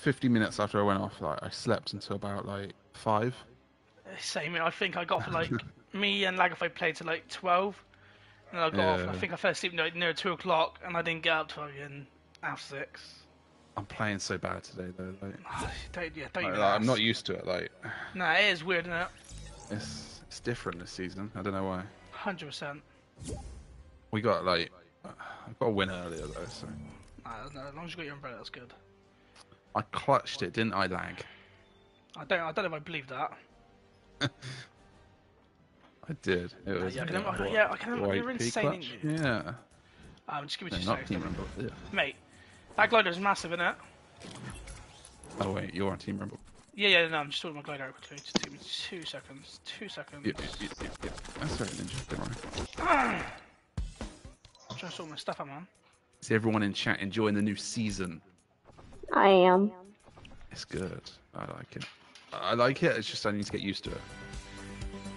50 minutes after I went off, like, I slept until about like 5. Same. I think I got like me and Lagafoe played till like 12, and I got off. And I think I fell asleep like near 2 o'clock, and I didn't get up till again half 6. I'm playing so bad today though. Like, I'm not used to it. Like, no, it is weird, isn't it? It's different this season. I don't know why. 100%. We got like, I got a win earlier though, so. Nah, as long as you got your umbrella, that's good. I clutched it, didn't I, Lag? I don't know if I believe that. I did. It was. Yeah, I can remember. You're insane, aren't you? Yeah. Just give me 2 seconds. Yeah. Mate, that glider is massive, isn't it? Oh wait, you're on Team Rumble. Yeah, no, I'm just sorting my glider out quickly. Just give me 2 seconds. 2 seconds. Yeah. That's right, Ninja. Don't worry. I'm trying to sort my stuff out, man. Is everyone in chat enjoying the new season? I am. It's good. I like it. I like it, it's just I need to get used to it.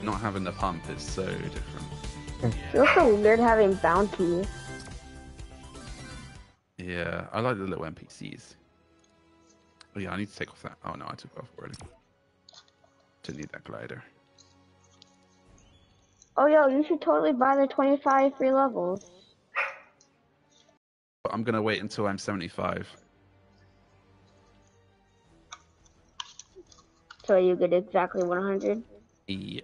Not having the pump is so different. It's also weird having bounties. Yeah, I like the little NPCs. Oh yeah, I need to take off that. Oh no, I took it off already. Didn't need that glider. Oh yo, you should totally buy the 25 free levels. But I'm gonna wait until I'm 75. So you get exactly 100? Yeah.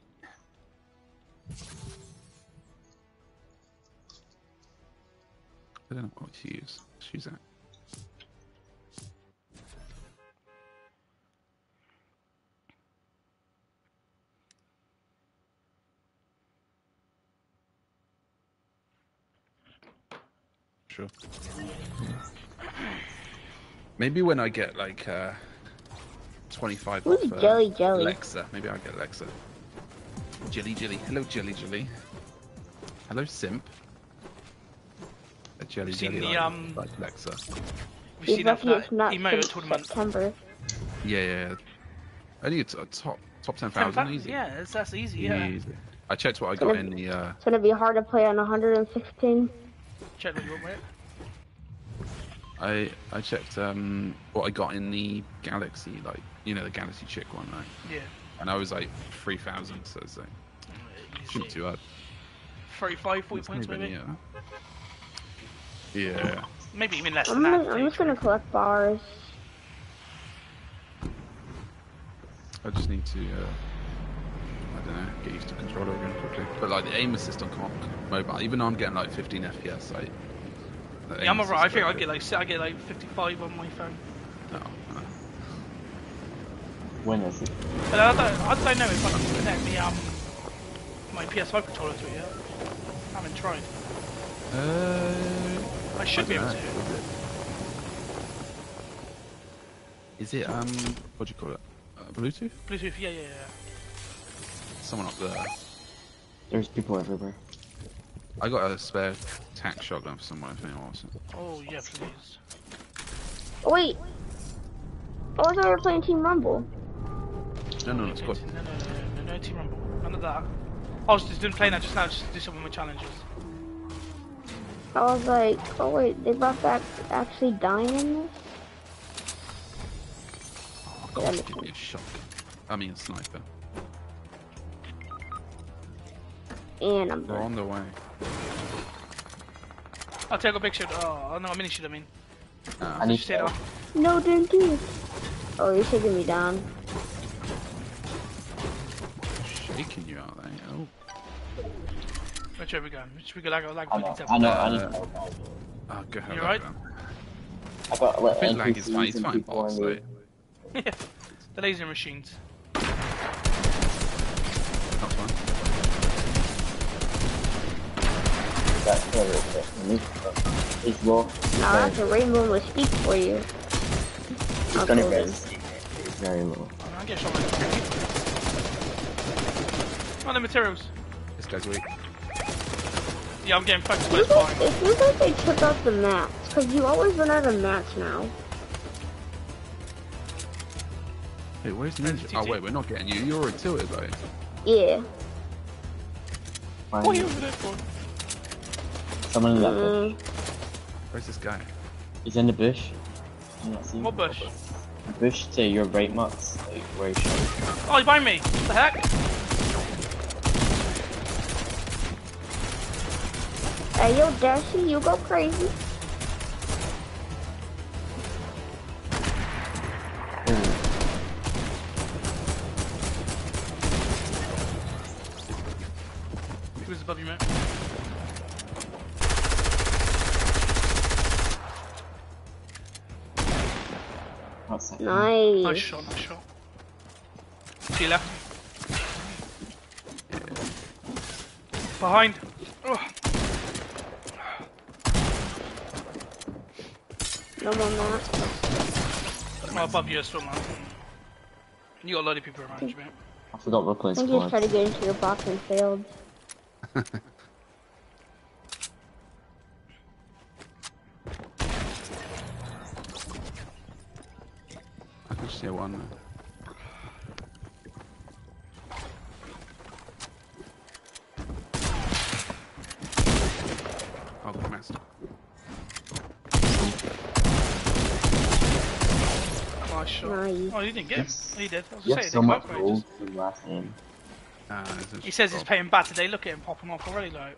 I don't know what to use. Let's use that. Sure. Maybe when I get like 25 off Jelly. Lexa. Maybe I'll get Lexa. Jelly. Hello, Jelly. Hello, Simp. A Jelly. Seen the, like Lexa. We've seen that emote tournament. September. Yeah. I need a top 10,000. Easy. Yeah, that's easy. Yeah. Easy. I checked what I got in the. It's gonna be hard to play on 116. Check what you want with it. I checked what I got in the Galaxy, like, you know, the Galaxy chick one, right? Yeah. And I was like 3,000, so it's like, shouldn't be too hard. 35, 40 points maybe? Yeah. Maybe even less than that. I'm just going to collect bars. I just need to, I don't know, get used to controller again quickly. But like the aim assist on mobile, even though I'm getting like 15 FPS, like... Yeah, I'm alright. I think I get like 55 on my phone. No. When is it? But I don't know if I can connect the my PS5 controller to it yet. I haven't tried. I should be able to. Is it what do you call it? Bluetooth? Bluetooth, yeah. Someone up there. There's people everywhere. I got a spare tack shotgun for someone if anyone wants it. Oh yeah, please. Oh, wait. Oh, I thought we were playing Team Rumble. No, it's good. No, Team Rumble. None of that. I was just playing that just now just to do some of my challenges. I was like, oh wait, they brought back actually dying in this? Oh, God, give me a shotgun. I mean a sniper. And I'm We're on the way. I'll take a big shot. Oh, no, a mini shot, I mean. I need to off. No, don't do it. Oh, you're shaking me down. Shaking you out there. Oh. Which way we go? Which we go like I know. Oh, go ahead. You right? I got a bit lag. Is fine. It's fine. Boss, yeah. The laser machines. That's fine. That's terrible. It's low. That's a rainbow will speak for you. It's gonna rest. It's very low. I'm getting shot by the materials. On the materials. This guy's weak. Yeah, I'm getting fucked by the fire. It seems like they took off the maps, because you always run out of maps now. Hey, where's Ninja? Oh wait, we're not getting you. You're already tilted though. Yeah. What are you over there for? Someone in that bush. Where's this guy? He's in the bush. What bush? Push to your right, Max. Like, where you should. Oh, he's behind me! What the heck? Hey, yo, Dashy, you go crazy. Who's above you, man? Nice. Nice shot, nice shot. To your left. Behind. Ugh. No more, no. Oh, above you, still, man. You got a lot of people around you, man. I forgot we're playing squad. I think you just tried to get into your box and failed. I can see one now. Oh, I missed. Oh, sure. Nice. Oh, you didn't get him. Oh, you did. You have so much gold from last game. He says he's paying bad today. Look at him popping off already, like.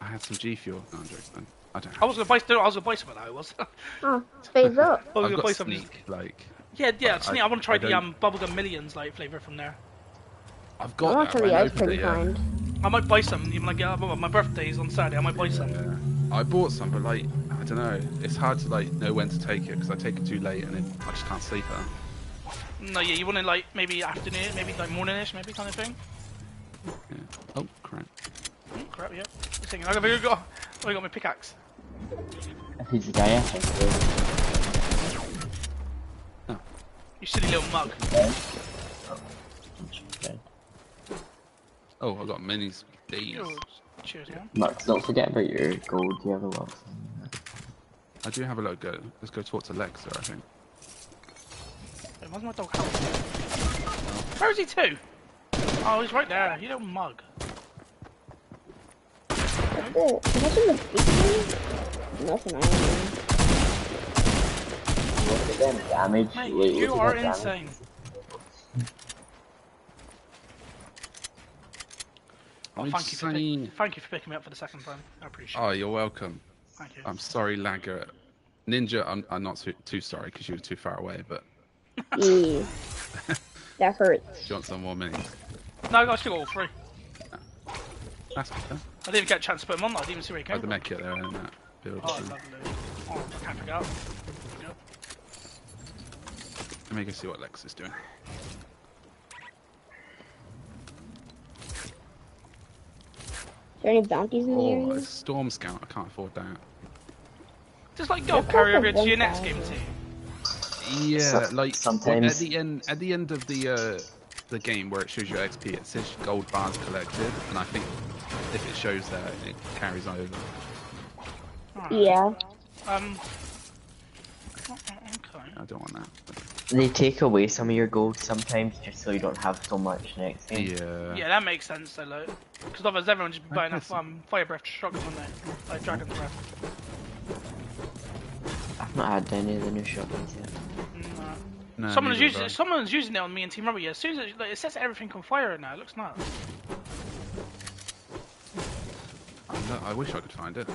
I had some G fuel. No, I'm joking. I don't. I was gonna buy something. That I was. Oh, phase up. I was gonna buy something. Like. Yeah, Sneak. I want to try the Bubblegum Millions like flavor from there. I've got. I want to try the ice cream kind. I might buy some. Even like my birthday's on Saturday. I might buy some. Yeah. I bought some, but like I don't know. It's hard to like know when to take it because I take it too late and then I just can't sleep at. No, yeah, you want to like maybe afternoon, maybe like morningish, maybe kind of thing. Yeah. Oh crap! Oh, crap! Yeah. I got my pickaxe. He's a guy. Oh. You silly little mug. Oh, I got many days. Oh, cheers, man. Max, don't forget about your gold. Do you have a lot? I do have a lot of gold. Let's go talk to Lexa, I think. Where's my dog? Where is he to? Oh, he's right there. You little mug. Oh, damage. Mate, wait, you are insane. Oh, thank you for picking me up for the second time. I appreciate it. Oh, you're welcome. Thank you. I'm sorry, Lagger. Ninja, I'm not too sorry because you were too far away, but. Yeah. That hurts. Do you want some more minis? No, I still got all three. No. That's good, huh? I didn't even get a chance to put them on, I didn't even see where he came from. I had the medkit there in that build. Oh, lovely. Oh, I can't pick it up. Yep. Let me go see what Lex is doing. Is there any bounties in here? Oh, a Storm Scout, I can't afford that. Just like go carry over to your next game team. Yeah, so, like sometimes at the end of the game where it shows your XP, it says gold bars collected, and I think if it shows that, it carries over. Yeah. Okay. I don't want that. They take away some of your gold sometimes just so you don't have so much next game. Yeah. Yeah, that makes sense though, like, because otherwise everyone just be buying a fire breath shotgun on there, like dragon's breath. I've not had any of the new shotguns yet. No, someone's using it on me and Team Rumble. Yeah, as soon as it sets everything on fire now, it looks nuts. I wish I could find it.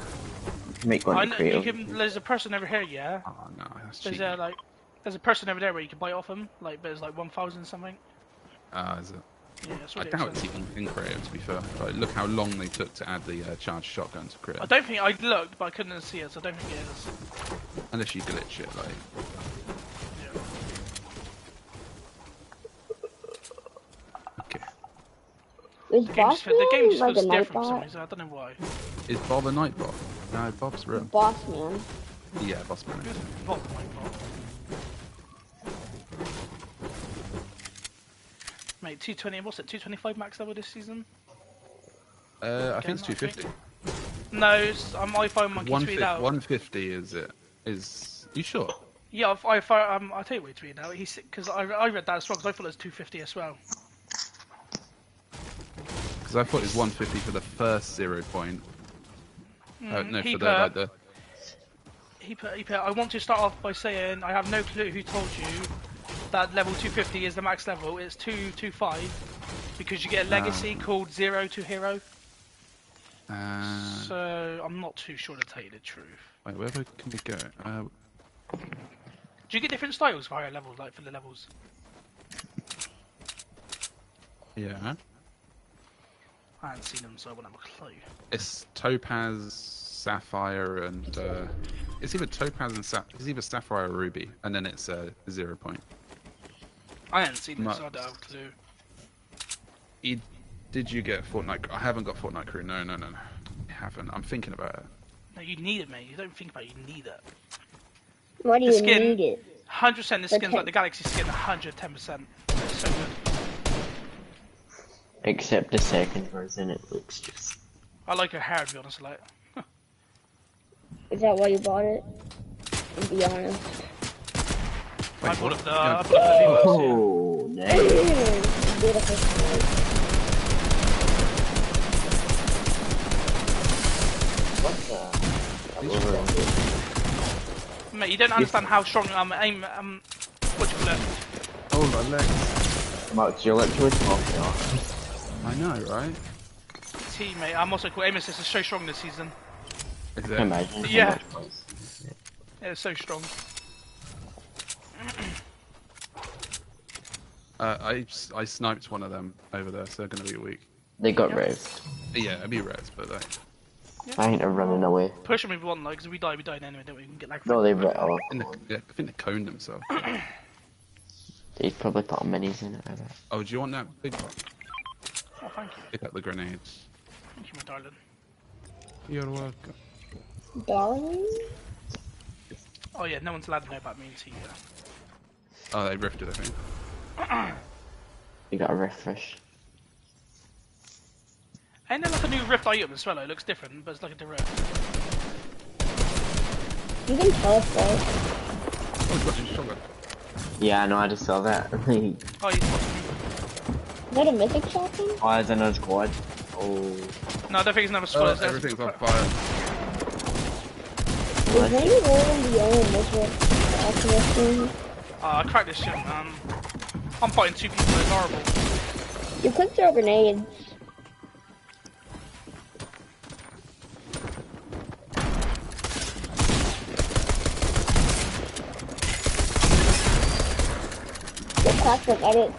Make one. There's a person over here, yeah. Oh no, that's cheap. There's a person over there where you can buy off him. Like, there's like 1,000 something. Ah, is it? Yeah, that's really. I doubt it's even in creative, to be fair. Like, look how long they took to add the charged shotgun to creative. I don't think I looked, but I couldn't see it, so I don't think it is. Unless you glitch it, like. Is Bob like a nightbot? I don't know why. Is Bob a nightbot? No, Bob's real. Bossman. Yeah, Bossman. Bob nightbot. Mate, 220. What's it? 225 max level this season? I think it's 250. No, it's, I found monkey tweeted out. 150 is it? Is you sure? Yeah, I tell you what he tweeted out. He's because I read that as well because I thought it was 250 as well. I thought it was 150 for the first 0 point. No, for the He put, I want to start off by saying I have no clue who told you that level 250 is the max level. It's 225 because you get a legacy called Zero to Hero. So I'm not too sure to tell you the truth. Wait, where can we go? Do you get different styles for higher levels, like for the levels? Yeah. I haven't seen them, so I won't have a clue. It's Topaz, Sapphire, and it's either Topaz and it's either Sapphire or Ruby, and then it's 0 point. I haven't seen them, so I don't have a clue. Did you get Fortnite? I haven't got Fortnite Crew. No. I haven't. I'm thinking about it. No, you need it, mate. You don't think about it. You need it. Why do you need it? 100%. The skin's like the Galaxy skin. 110%. It's so good. Except the second version, it looks just... I like her hair, to be honest, like... Is that why you bought it? To be honest. Wait, I bought it, I bought it for the V-Bucks, yeah. Oh, What the... Mate, you don't understand how strong aim... What do you call it? Oh, my legs. Max, your electric off now. I know, right? Teammate, I'm also cool. Aim assist is so strong this season. Is it? Imagine. Yeah. Yeah, it's so strong. I sniped one of them over there, so they're gonna be weak. They got rezzed. Yeah, I'd be rezzed, but like... Yeah. I ain't running away. Push them if we want, though, because if we die anyway, don't we? We can get like... No, they've rezzed off. Yeah, I think they coned themselves. They've probably put minis in it, I bet. Oh, do you want that big one? Oh, thank you. Pick up the grenades. Thank you, my darling. You're welcome. Darling? Oh yeah, no one's allowed to know about me and Tita. Oh, they rifted, I think. You got a refresh. Ain't there like a new rift item as well? It looks different, but it's like a direct. You can tell us though. Oh, he's watching Sugar. Yeah, I know, I just saw that. Oh, he's watching. Is that a mythic shotgun? Oh, it's another squad. Oh. No, I don't think it's another squad. Oh, everything's on fire. Is there any more in the yellow mythic? I cracked this shit, man. I'm fighting two people, it's horrible. You could throw grenades. The classic edit.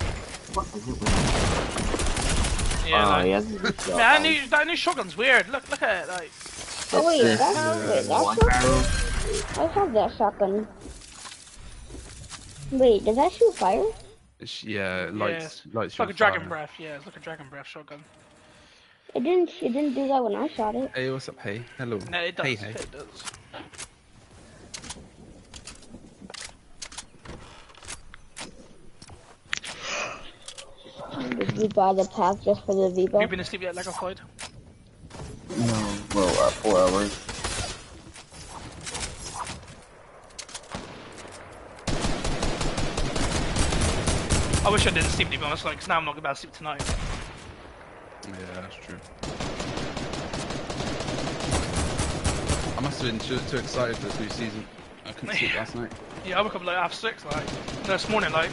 Yeah, like, yeah, that new shotgun's weird. Look at it, like. Oh wait, I have that shotgun. Wait, does that shoot fire? Yeah, lights. It's like a dragon breath. Yeah, it's like a dragon breath shotgun. It didn't do that when I shot it. Hey, what's up? Hey, hello. No, it does. Hey. It does. Did you buy the pack just for the V-Bucks? You've been asleep yet, Lagafoe? No, well, 4 hours. I wish I didn't sleep, to be honest, because now I'm not about to sleep tonight. Yeah, that's true. I must have been too excited for this new season. I couldn't sleep last night. Yeah, I woke up like 6:30, like, this morning, like.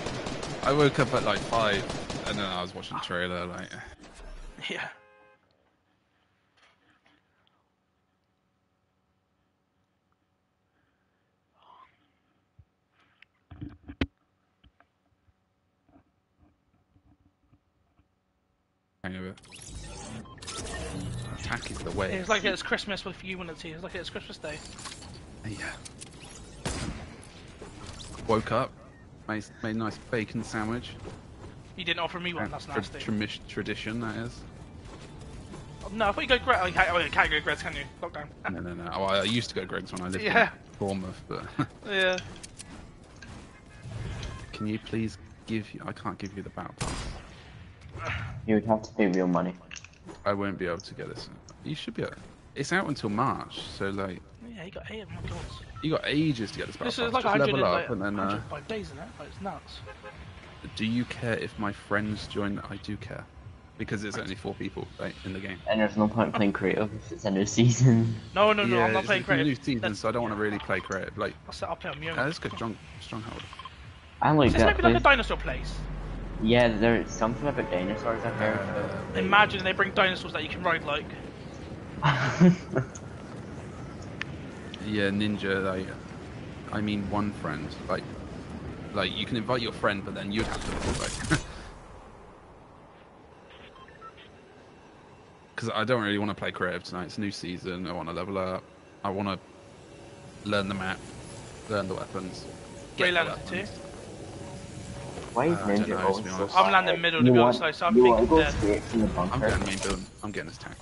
I woke up at like 5. And then I was watching the trailer, like... Yeah. Hang over. Attack is the way. It's like it's Christmas with you and the team. It's like it's Christmas Day. Yeah. Woke up. Made a nice bacon sandwich. You didn't offer me one, that's nasty. Tradition, that is. Oh, no, I thought you go Greg's. Oh, you can't go Greg's, can you? Lockdown. No. Oh, I used to go Greg's when I lived in Bournemouth, but... Yeah. Can you please I can't give you the battle pass. You would have to pay real money. I won't be able to get this. You should be able... It's out until March, so like... Yeah, you got 8 of them, my God. You got ages to get this battle pass. Is like just level up and then... 105 days in it, like, it's nuts. Do you care if my friends join? I do care. because there's only 4 people, right, in the game. And there's no point playing creative if it's a new season. No, yeah, I'm not playing creative. It's a new season, so I don't want to really play creative. Like, I'll play on mute. Let's go Stronghold. I like that. It's maybe like a dinosaur place. Yeah, there's something about dinosaurs out there. Imagine they bring dinosaurs that you can ride like. Yeah, Ninja, like, I mean one friend, like you can invite your friend, but then you'd have to, like. Because I don't really want to play creative tonight, it's a new season, I want to level up, I want to learn the map, learn the weapons, get the weapons. Why is Ninja always so far? I'm landing middle to be honest, so I'm thinking dead. I'm getting main build, I'm getting this tank.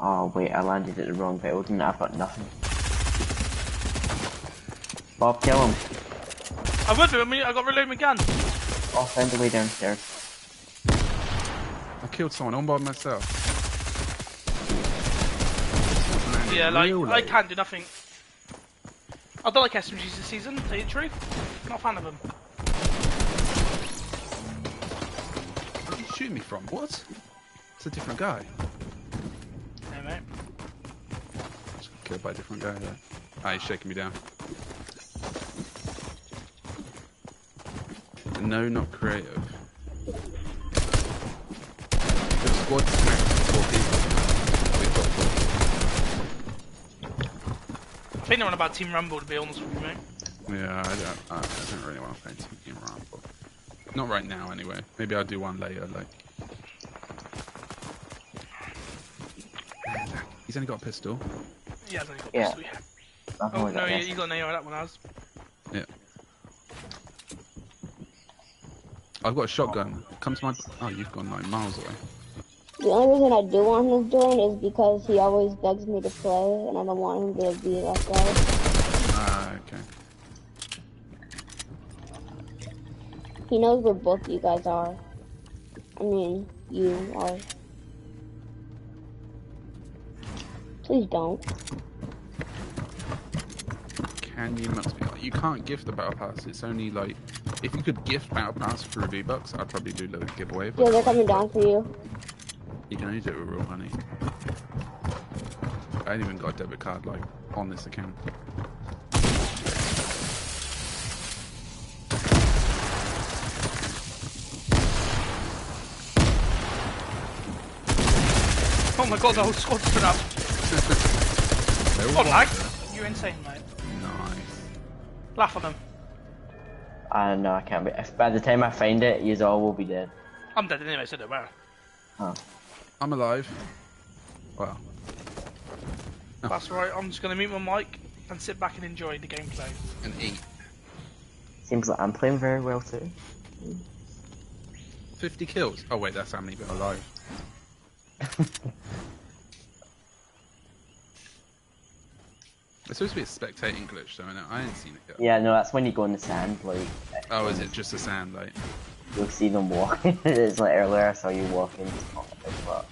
Oh wait, I landed at the wrong building, I've got nothing. Bob, kill him. I would do, I got reloaded my gun. I'll find a way downstairs. I killed someone all by myself. Yeah, like, really? I can't do nothing. I don't like SMGs this season, to tell you the truth. I'm not a fan of them. Where did you shoot me from? What? It's a different guy. No, mate. I was killed by a different guy there. Ah, he's shaking me down. No, not creative. The squad's smacked 4 people. We've got 4. I think they're on about Team Rumble, to be honest with you, mate. Yeah, I don't really want to play Team Rumble. Not right now, anyway. Maybe I'll do one later, like. He's only got a pistol. Yeah, he's only got a pistol, yeah. Oh, no, he's got an AR, that one has. Yeah. I've got a shotgun. Come to my. Oh, you've gone like miles away. The only reason I do want him to join is because he always begs me to play, and I don't want him to be that guy. Ah, okay. He knows where both you guys are. I mean, you are. Please don't. Can you must be? You can't gift the battle pass. It's only like. If you could gift Battle Pass for V-Bucks, I'd probably do a little giveaway. Yeah, they're coming down for you. You can only do it with real money. I ain't even got a debit card, like, on this account. Oh my god, the whole squad's put up. Oh, lag? You're insane, mate. Nice. Laugh at them. No, I can't be. By the time I find it, you all will be dead. I'm dead anyway, so don't worry. Oh. I'm alive. Wow. Oh. That's right, I'm just gonna mute my mic and sit back and enjoy the gameplay. And eat. Seems like I'm playing very well too. 50 kills? Oh wait, that's how many people are alive. It's supposed to be a spectating glitch, though, and I ain't seen it yet. Yeah, no, that's when you go in the sand, like. Oh, is it just the sand, like? You'll see them walking. It's like earlier I saw you walking. Oh, fuck.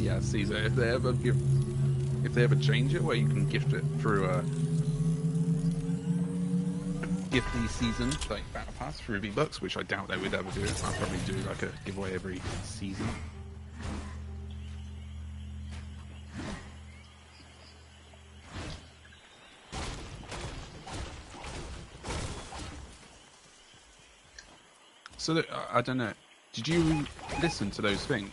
Yeah, Caesar, if they ever give. If they ever change it, where you can gift it through a gifty season, like Battle Pass for V-Bucks, which I doubt they would ever do. I'll probably do like a giveaway every season. So look, I don't know. Did you listen to those things?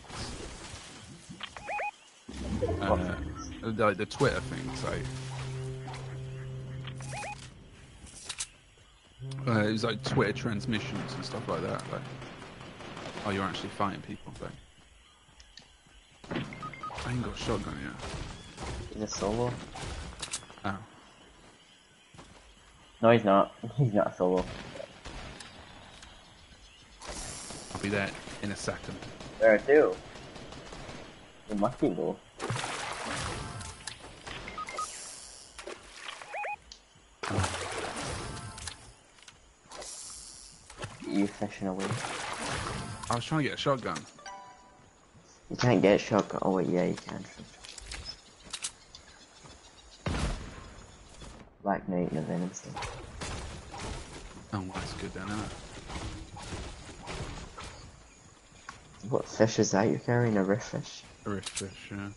Like the Twitter thing, so it was like Twitter transmissions and stuff like that. Like, oh, you're actually fighting people. Like, I ain't got a shotgun yet. He's a solo. Oh. No, he's not. He's not a solo. I'll be there in a second. There are two. It must be low. You fishing away. I was trying to get a shotgun. You can't get a shotgun. Oh, wait, yeah, you can. Black Nate and a Venom Sting. Oh, well, that's good then, isn't it? What fish is that? You're carrying a riff fish? A riff fish, yeah.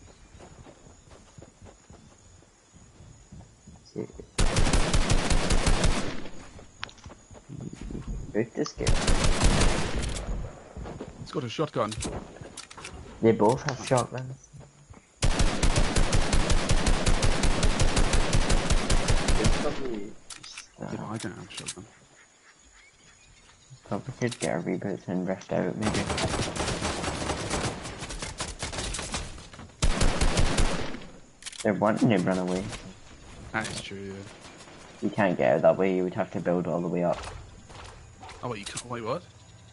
Dude. Boot this game. It's got a shotgun. They both have shotguns. Probably... Yeah, I don't have a shotgun. Probably could get a reboot and rest out maybe. They're wanting to run away. That's true, yeah. You can't get out that way, you would have to build all the way up. Oh, wait, you can't, wait, what?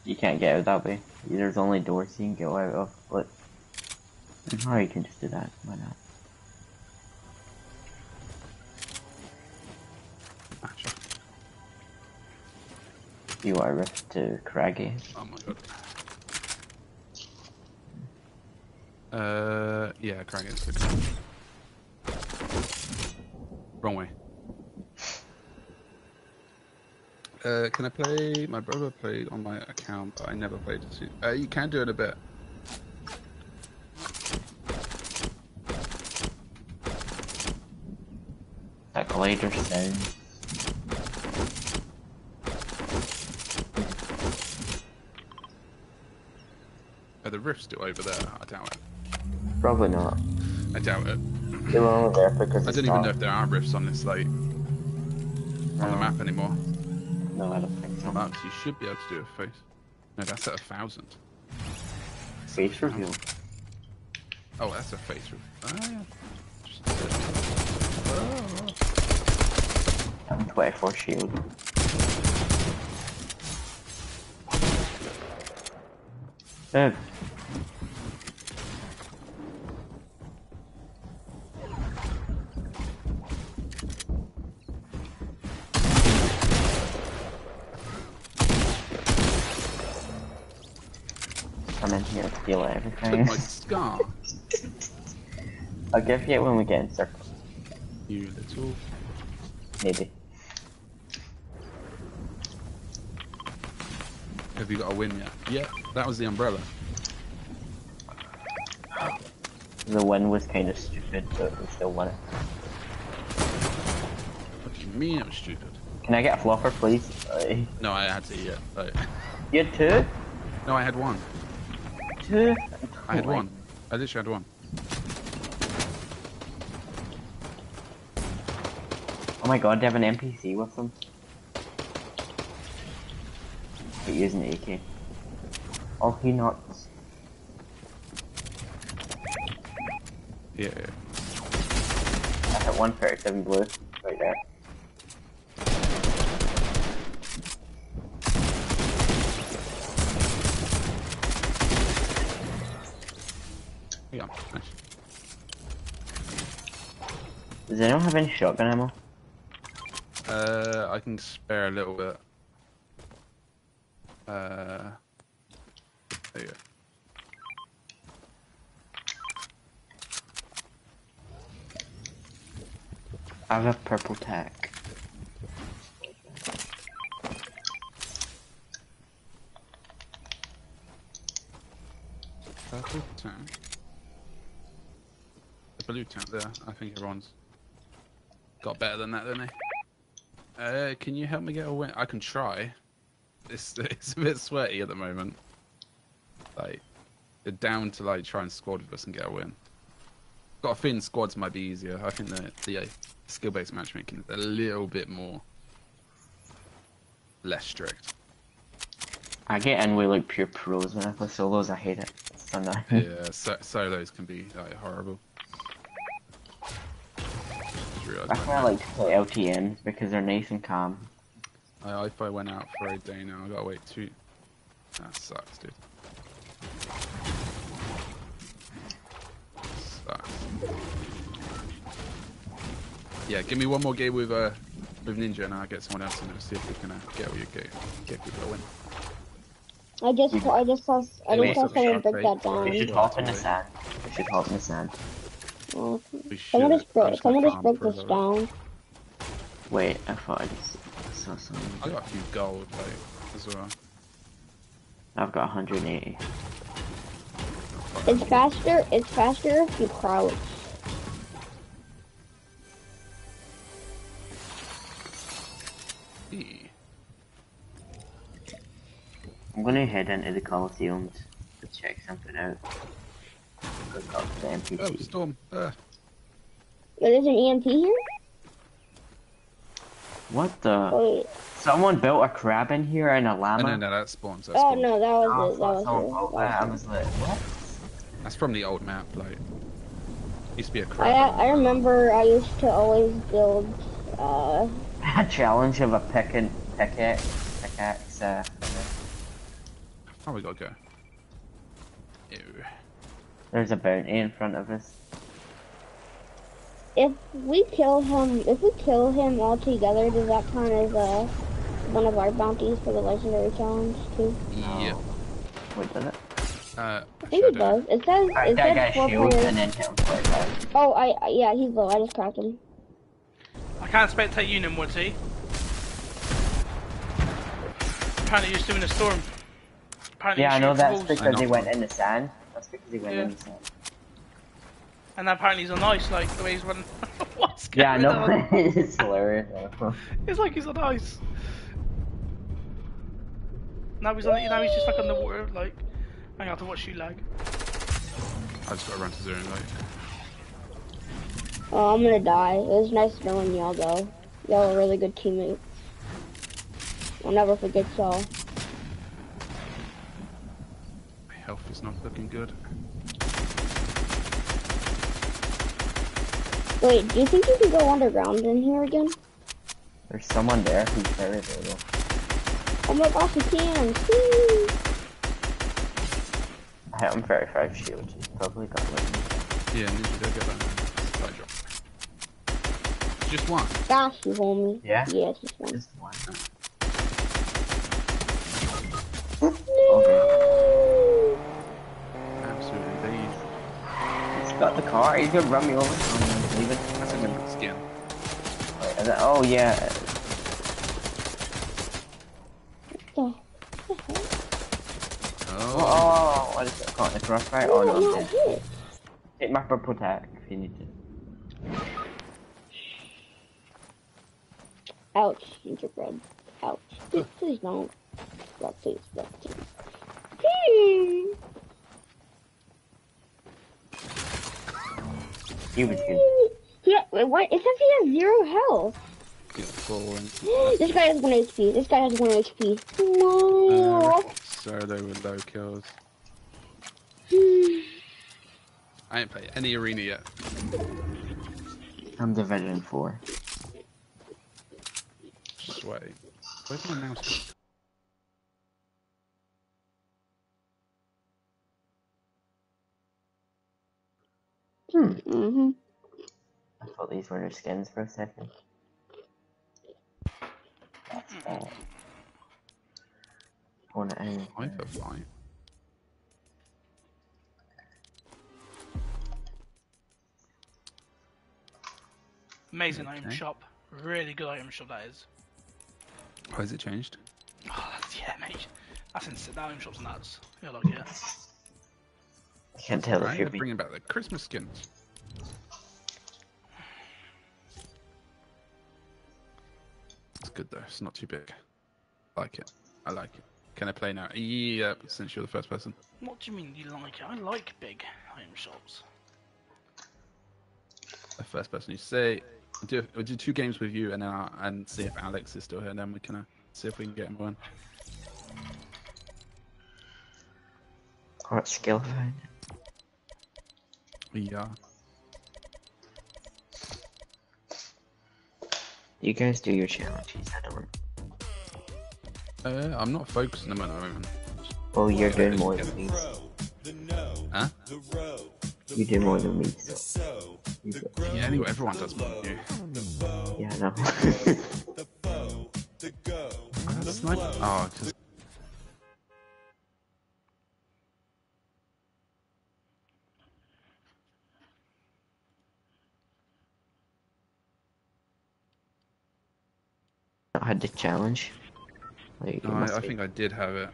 You can't get out that way. There's only doors you can get out of, but... No, you can just do that, why not? Ah, sure. You want a rift to Craggy? Oh my god. Yeah, Craggy's good. Wrong way. Can I play? My brother played on my account, but I never played it. You can do it in a bit. That glider sound. Are the rifts still over there? I doubt it. Probably not. I doubt it. They were only there because I don't even know if there are rifts on this, like, on the map anymore. No, I don't think so. Max, you should be able to do a face. No, that's at 1,000. Face reveal. Oh, that's a face reveal. Oh, yeah. Oh. I'm 24 shield. Dead. Steal everything. My scar. I'll give you it when we get in circles. You little. Maybe. Have you got a win yet? Yeah, that was the umbrella. The win was kind of stupid, but we still won it. What do you mean it was stupid? Can I get a flopper, please? No, I had to eat it. Like... You had two? No, I had one. I had one. I literally had one. Oh my god, they have an NPC with them. But using the AK. Oh, he knocked. Yeah. I hit 137 blue. Right there. Yeah, nice. Does anyone have any shotgun ammo? I can spare a little bit. There you go. I have a purple tack. Purple tack. Blue tank there, I think everyone's got better than that, didn't they? Can you help me get a win? I can try. It's a bit sweaty at the moment. Like, they're down to like try and squad with us and get a win. Got a feeling squads might be easier. I think the skill-based matchmaking is a little bit more less strict. I get in with like pure pros when I play solos. I hate it. Yeah, solos can be like horrible. I kind of like to play LTNs because they're nice and calm. If I went out for a day now, I gotta wait 2. That sucks, dude. Sucks. Yeah, give me one more game with Ninja, and I'll get someone else, and we'll see if we can get people a win. I just saw someone break that down. We should hop in the sand. We should hop in the sand. Okay. Someone just broke this down. Wait, I thought I just saw something. I got a few gold, like, as well. I've got 180. It's faster if you crouch. I'm gonna head into the Colosseum to check something out. Look up the MP. Oh, storm! Yo, there's an EMP here? What the? Wait. Someone built a crab in here and a llama? No, that spawns. No, that was it. What? That's from the old map, like. Used to be a crab. I remember I used to always build, a challenge of a pickaxe, Oh, we gotta go. Ew. There's a bounty in front of us. If we kill him all together, does that count as one of our bounties for the legendary challenge too? Yeah. What does it? I think it does. It says. It says 4 players. And then oh, yeah, he's low. I just cracked him. I can't spectate you, Nimwitty. Apparently, you're still in a storm. Apparently yeah, I know that's because he went in the sand. That's because he went in the sand. And apparently he's on ice, like, the way he's running. What's going on? Yeah, I know. It's hilarious. It's like he's on ice. Now he's, now he's just, like, on the water, like... I have to watch you lag. I just gotta run to zero, like... Oh, I'm gonna die. It was nice knowing y'all, though. Y'all were really good teammates. I'll never forget y'all. Health is not looking good. Wait, do you think you can go underground in here again? There's someone there who's very little. Oh my gosh, you can! Woo! I have very far shield, he's probably got like... Yeah, Ninja, go get that. Right drop. Just one? Gosh, you homie. Yeah? Yeah, just one. Just one. No! Okay. Got the car, he's gonna run me over. Oh, no, leave it. That's a good skin. Oh, yeah. What the heck? Oh, what is it? Can't interrupt, right? Oh, no, I'm dead. Hit my purple tag if you need to. Ouch, gingerbread. Ouch. Please don't. God, please, God, please. Hey! He was good. Yeah, what? It says he has 0 health. Yeah, this guy has 1 HP. This guy has 1 HP. No. So they were low kills. I ain't played any arena yet. I'm Division 4. Just wait. Where's my mouse? Mm-hmm. I thought these were their skins for a second. That's bad. Amazing item shop. Really good item shop that is. Oh, has it changed? Oh, that's, yeah, mate. That's insane. That item shop's nuts. You're like, yeah. I can't tell if you're bringing back the Christmas skins. It's good though. It's not too big. I like it. I like it. Can I play now? Yeah, since you're the first person. What do you mean you like it? I like big item shops. The first person you say. We'll do 2 games with you, and then and see if Alex is still here, and then we can see if we can get him one. Or it's skill. Yeah. You guys do your challenges, I don't. I'm not focusing them at the moment. Well, you're doing more than me. Huh? You do more than me. So. Yeah, anyway, everyone does more than you. Yeah, I know. Oh, just... had the challenge? Like, no, I think I did have it.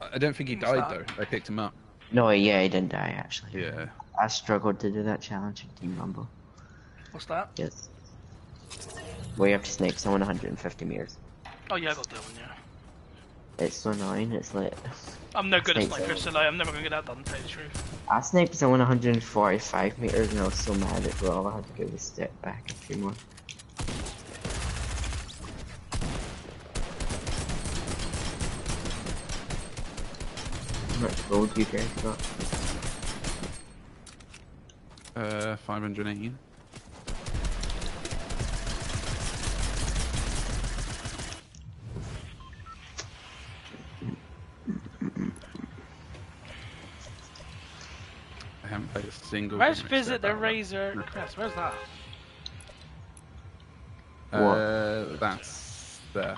I don't think he died though. I picked him up. No, yeah, he didn't die actually. Yeah. I struggled to do that challenge in Team Rumble. What's that? Yes. Where you have to snake someone 150 meters. Oh yeah, I got that one, yeah. It's so annoying, it's like... I'm no good at snipers, so like, I'm never gonna get that done, to tell you the truth. I sniped someone 145 meters and I was so mad at all I had to give a step back a few more. How much gold you guys got? 518. I haven't played a single. Let's visit the Razor Crest. Where's that? What? That's there.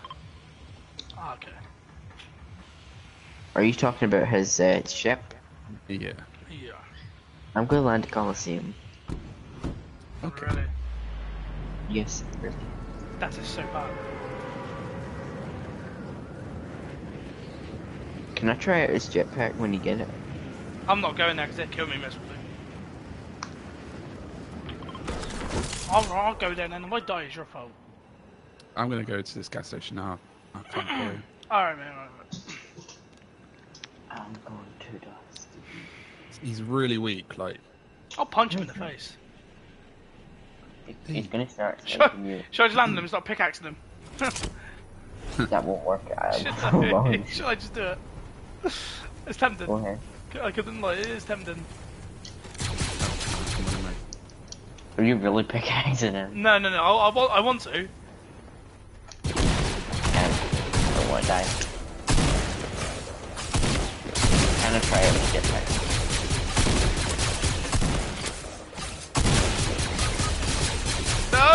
Oh, okay. Are you talking about his ship? Yeah. Yeah. I'm gonna land at Colosseum. Okay. Really? Yes, really. That is so bad. Can I try out his jetpack when you get it? I'm not going there because it killed me miserably. I'll go there then. If I die, it's your fault. I'm gonna go to this gas station now. I can't go. Alright, man. Alright, man. I'm going to dust. He's really weak, like... I'll punch him in the face. He's gonna start attacking you. Should I just land him and start pickaxing him? That won't work. Should I just do it? It's tempting. Go ahead. I couldn't lie, it is tempting. Are you really pickaxing him? No, no, no, I want to. I don't want to die. I'm gonna try to get back. No!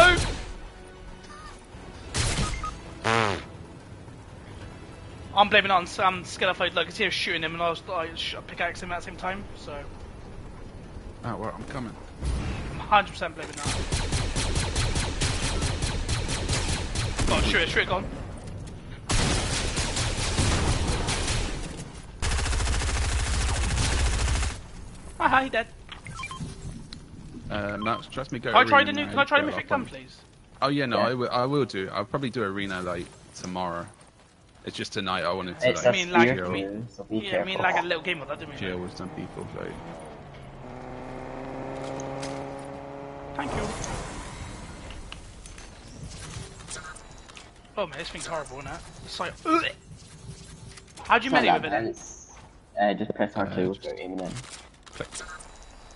I'm blaming it on Skellified Lug, because he was shooting him and I was pickaxing him at the same time, so... Oh, well, I'm coming. I'm 100% blaming that. Go on, shoot it, gone. Haha, he dead. Max, trust me, go to Reno. Can I try the mythic gun, please? Oh yeah, no, yeah. I will do. I'll probably do a Reno, like, tomorrow. It's just tonight I wanted to, like, I mean, like, a little game of that, didn't we? Chill with some people, so... Thank you. Oh man, this thing's horrible now. It's like... How'd you melee with it? Just press R2 with your aiming in.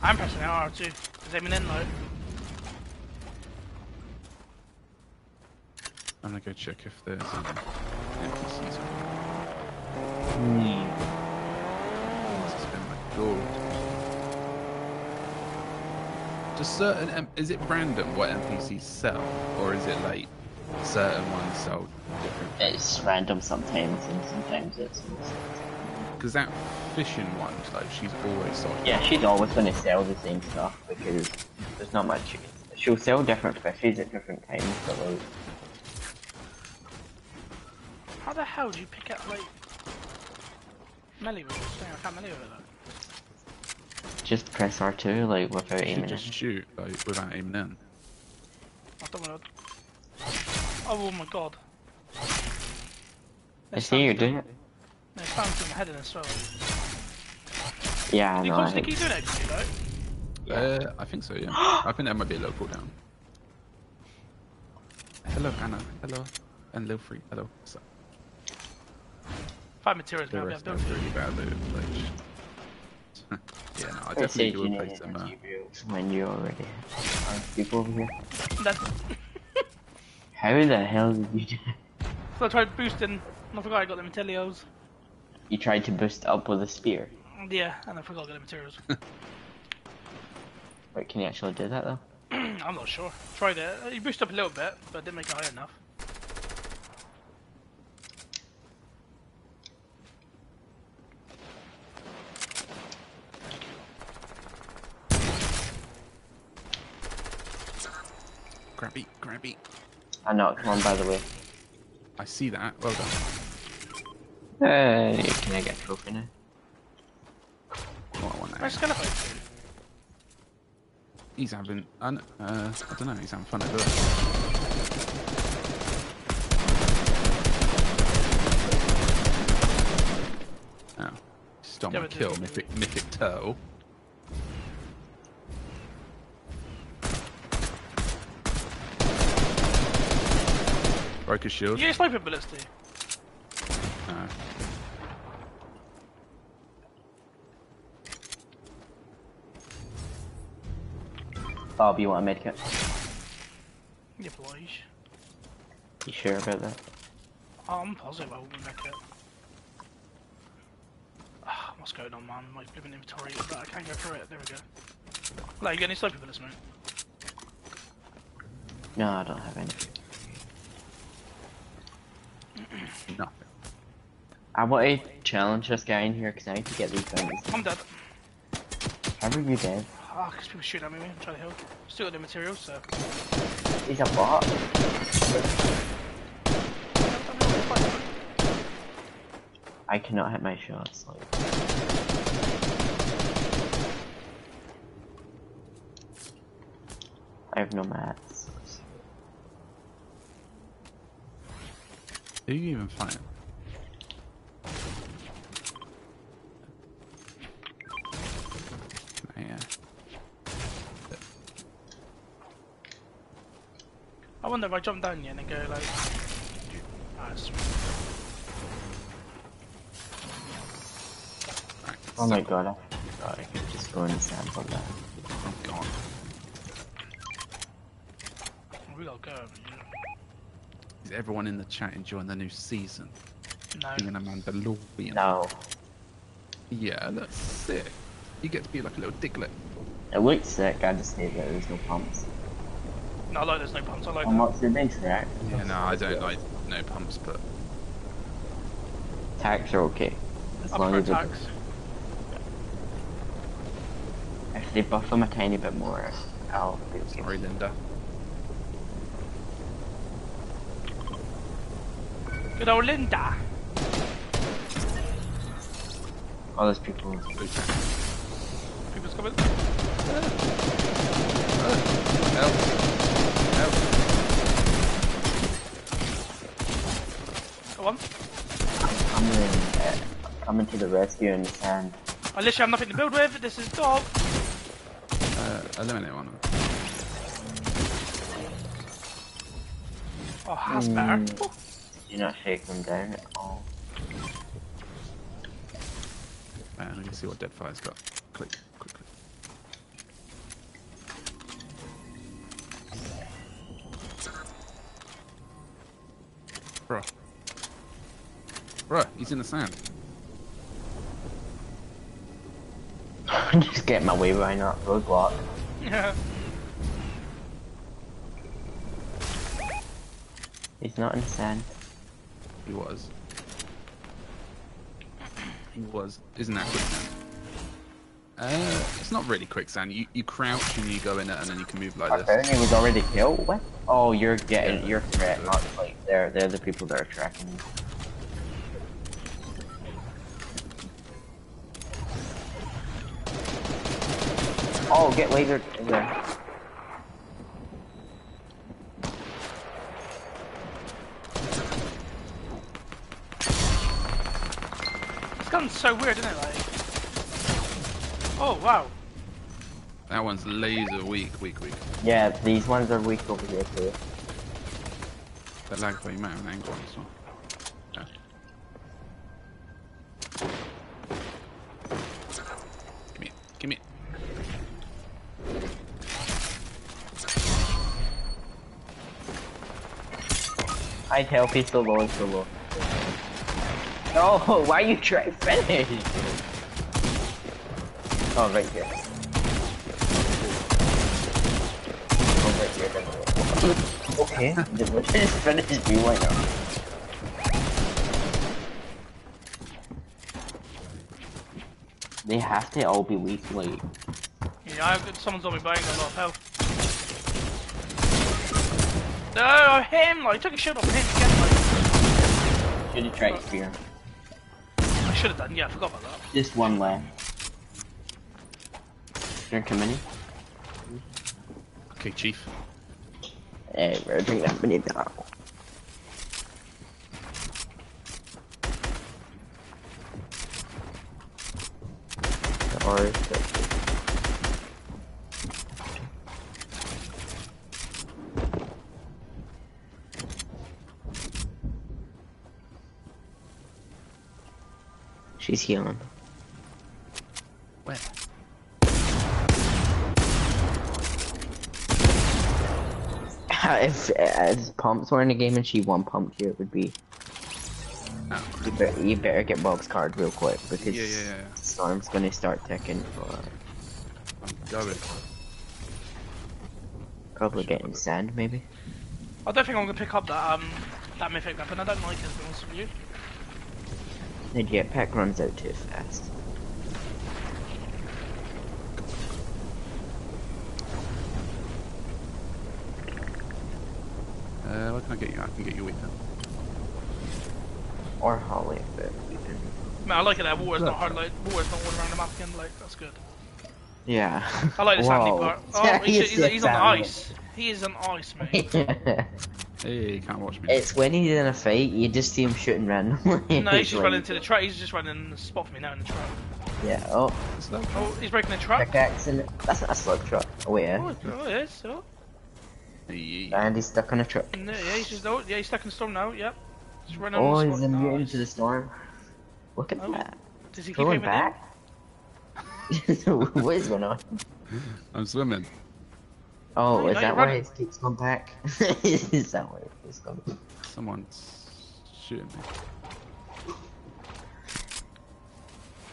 I'm pressing R2 because I'm in low. I'm gonna go check if there's any NPCs. This has been my goal. Does certain is it random what NPCs sell, or is it like certain ones sell different? It's random sometimes, and sometimes it's. Because that fishing one, like, she's always sold. Yeah, she's always going to sell the same stuff because there's not much. She'll sell different fishes at different times, but like... How the hell do you pick up, like... melee with this thing? I can't melee with it. Just press R2, like, without aiming in. Just shoot, like, without aiming in. I don't know. Oh my god. I see you're doing it. I found some head in as well. Yeah, I know. Can you do an XP though? I think so, yeah. I think that might be a little cooldown. Hello, Anna. Hello. And Lilfree. Hello. What's up? Five materials now, I've done really bad loot. Like... yeah, no, I definitely do replace them. When you already have people over here. How the hell did you do that? So I tried boosting, and I forgot I got the materials. You tried to boost up with a spear. Yeah, and I forgot to get the materials. Wait, can you actually do that though? I'm not sure. Tried it. You boosted up a little bit, but I didn't make it high enough. Grabby, grabby. I knocked one, by the way. I see that. Well done. Hey, can I get trophy now? What I want now. Where's Galaxy? He's having, I don't know, he's having fun over there. Don't want to kill mythic turtle. Broke his shield. You get sniper bullets, do you? No. Bob, you want a medkit? Yeah, please. You sure about that? Oh, I'm positive I want a medkit. What's going on, man? My flipping inventory, but I can't go through it. There we go. Like, you got any sniper bullets, mate? No, I don't have any. Nothing. I want to challenge this guy in here because I need to get these things. I'm dead. How are you dead? Ah, oh, because people shoot at me, I'm trying to heal. Still got the materials, so. He's a bot. I cannot hit my shots, like. I have no mats. Who are you even fighting? Yeah. I wonder if I jump down here and then go like. Ah, oh my god, I could just go and sample that. I'm gone. We gotta go. Is everyone in the chat enjoying the new season? No. Even a Mandalorian. No. Yeah, that's sick. You get to be like a little Diglett. It looks sick, I just hate that there's no pumps. No, I like there's no pumps, I like that. I'm not too interact. Yeah, no, I don't like no pumps, but. Tags are okay. As long as tags. If they buff them a tiny bit more, I'll be okay. Sorry, Linda. Good old Linda! Oh, there's people. People's coming. Help. Help. Go on. I'm coming to the rescue in the sand. I literally have nothing to build with, this is dog. Eliminate one of them. Oh, that's better. You're not shaking them down at all. And I can see what Deadfire's got. Click, quickly. Bruh. Bruh, he's in the sand. I'm just getting my way by not roadblock. Yeah. He's not in the sand. He was. He was. Isn't that quicksand? It's not really quicksand. You crouch and you go in it and then you can move like this. Apparently he was already killed. What? Oh, you're getting your threat. Not like they're the people that are tracking you. Oh, get lasered in there. This gun's so weird, isn't it? Like, oh wow. That one's laser weak. Yeah, these ones are weak over here too. The Lagafoe, you might have an angle on this one. I help, he's so low, No, why you try to finish? Oh, right here. Oh, right here, definitely. Okay, just finish me right now. They have to all be weak, like. Yeah, I've got someone's on me buying a lot of health. No, him! Like, I took a shot off him again, like. gonna try to spear him. I should have done, yeah, I forgot about that. Just one left. Drink a mini. Okay, Chief. Hey, we're drinking that mini now. She's healing. Where? If pumps were in the game and she one pumped you, it would be. Oh. You better get Bob's card real quick because Storm's gonna start ticking for. I'm going. Probably getting sand, maybe. I don't think I'm gonna pick up that mythic weapon. I don't like it as long as from you. The jetpack runs out too fast. What can I get you? I can get you weapon. Or Holly if that weapon. Man, I like it that water's not hard, like, water's not all around the map again, like, that's good. Yeah. I like the sandy part. Oh, he's on ice. He is on ice, mate. Hey, you can't watch me. It's when he's in a fight, you just see him shooting randomly. No, he's just running to the trap. He's just running in the spot for me now in the trap. Yeah, oh. Oh, he's breaking the trap. Pickaxe in it. That's not a slug trap. Oh, yeah. Oh, it is, oh. And he's stuck on a trap. No, yeah, he's stuck in the storm now, yep. He's running on the spot. Oh, he's immune to the storm. Look at that. Does he keep going back? What is going on? I'm swimming. Oh, is that why it keeps going back? Is that why it keeps going back? Someone's shooting me.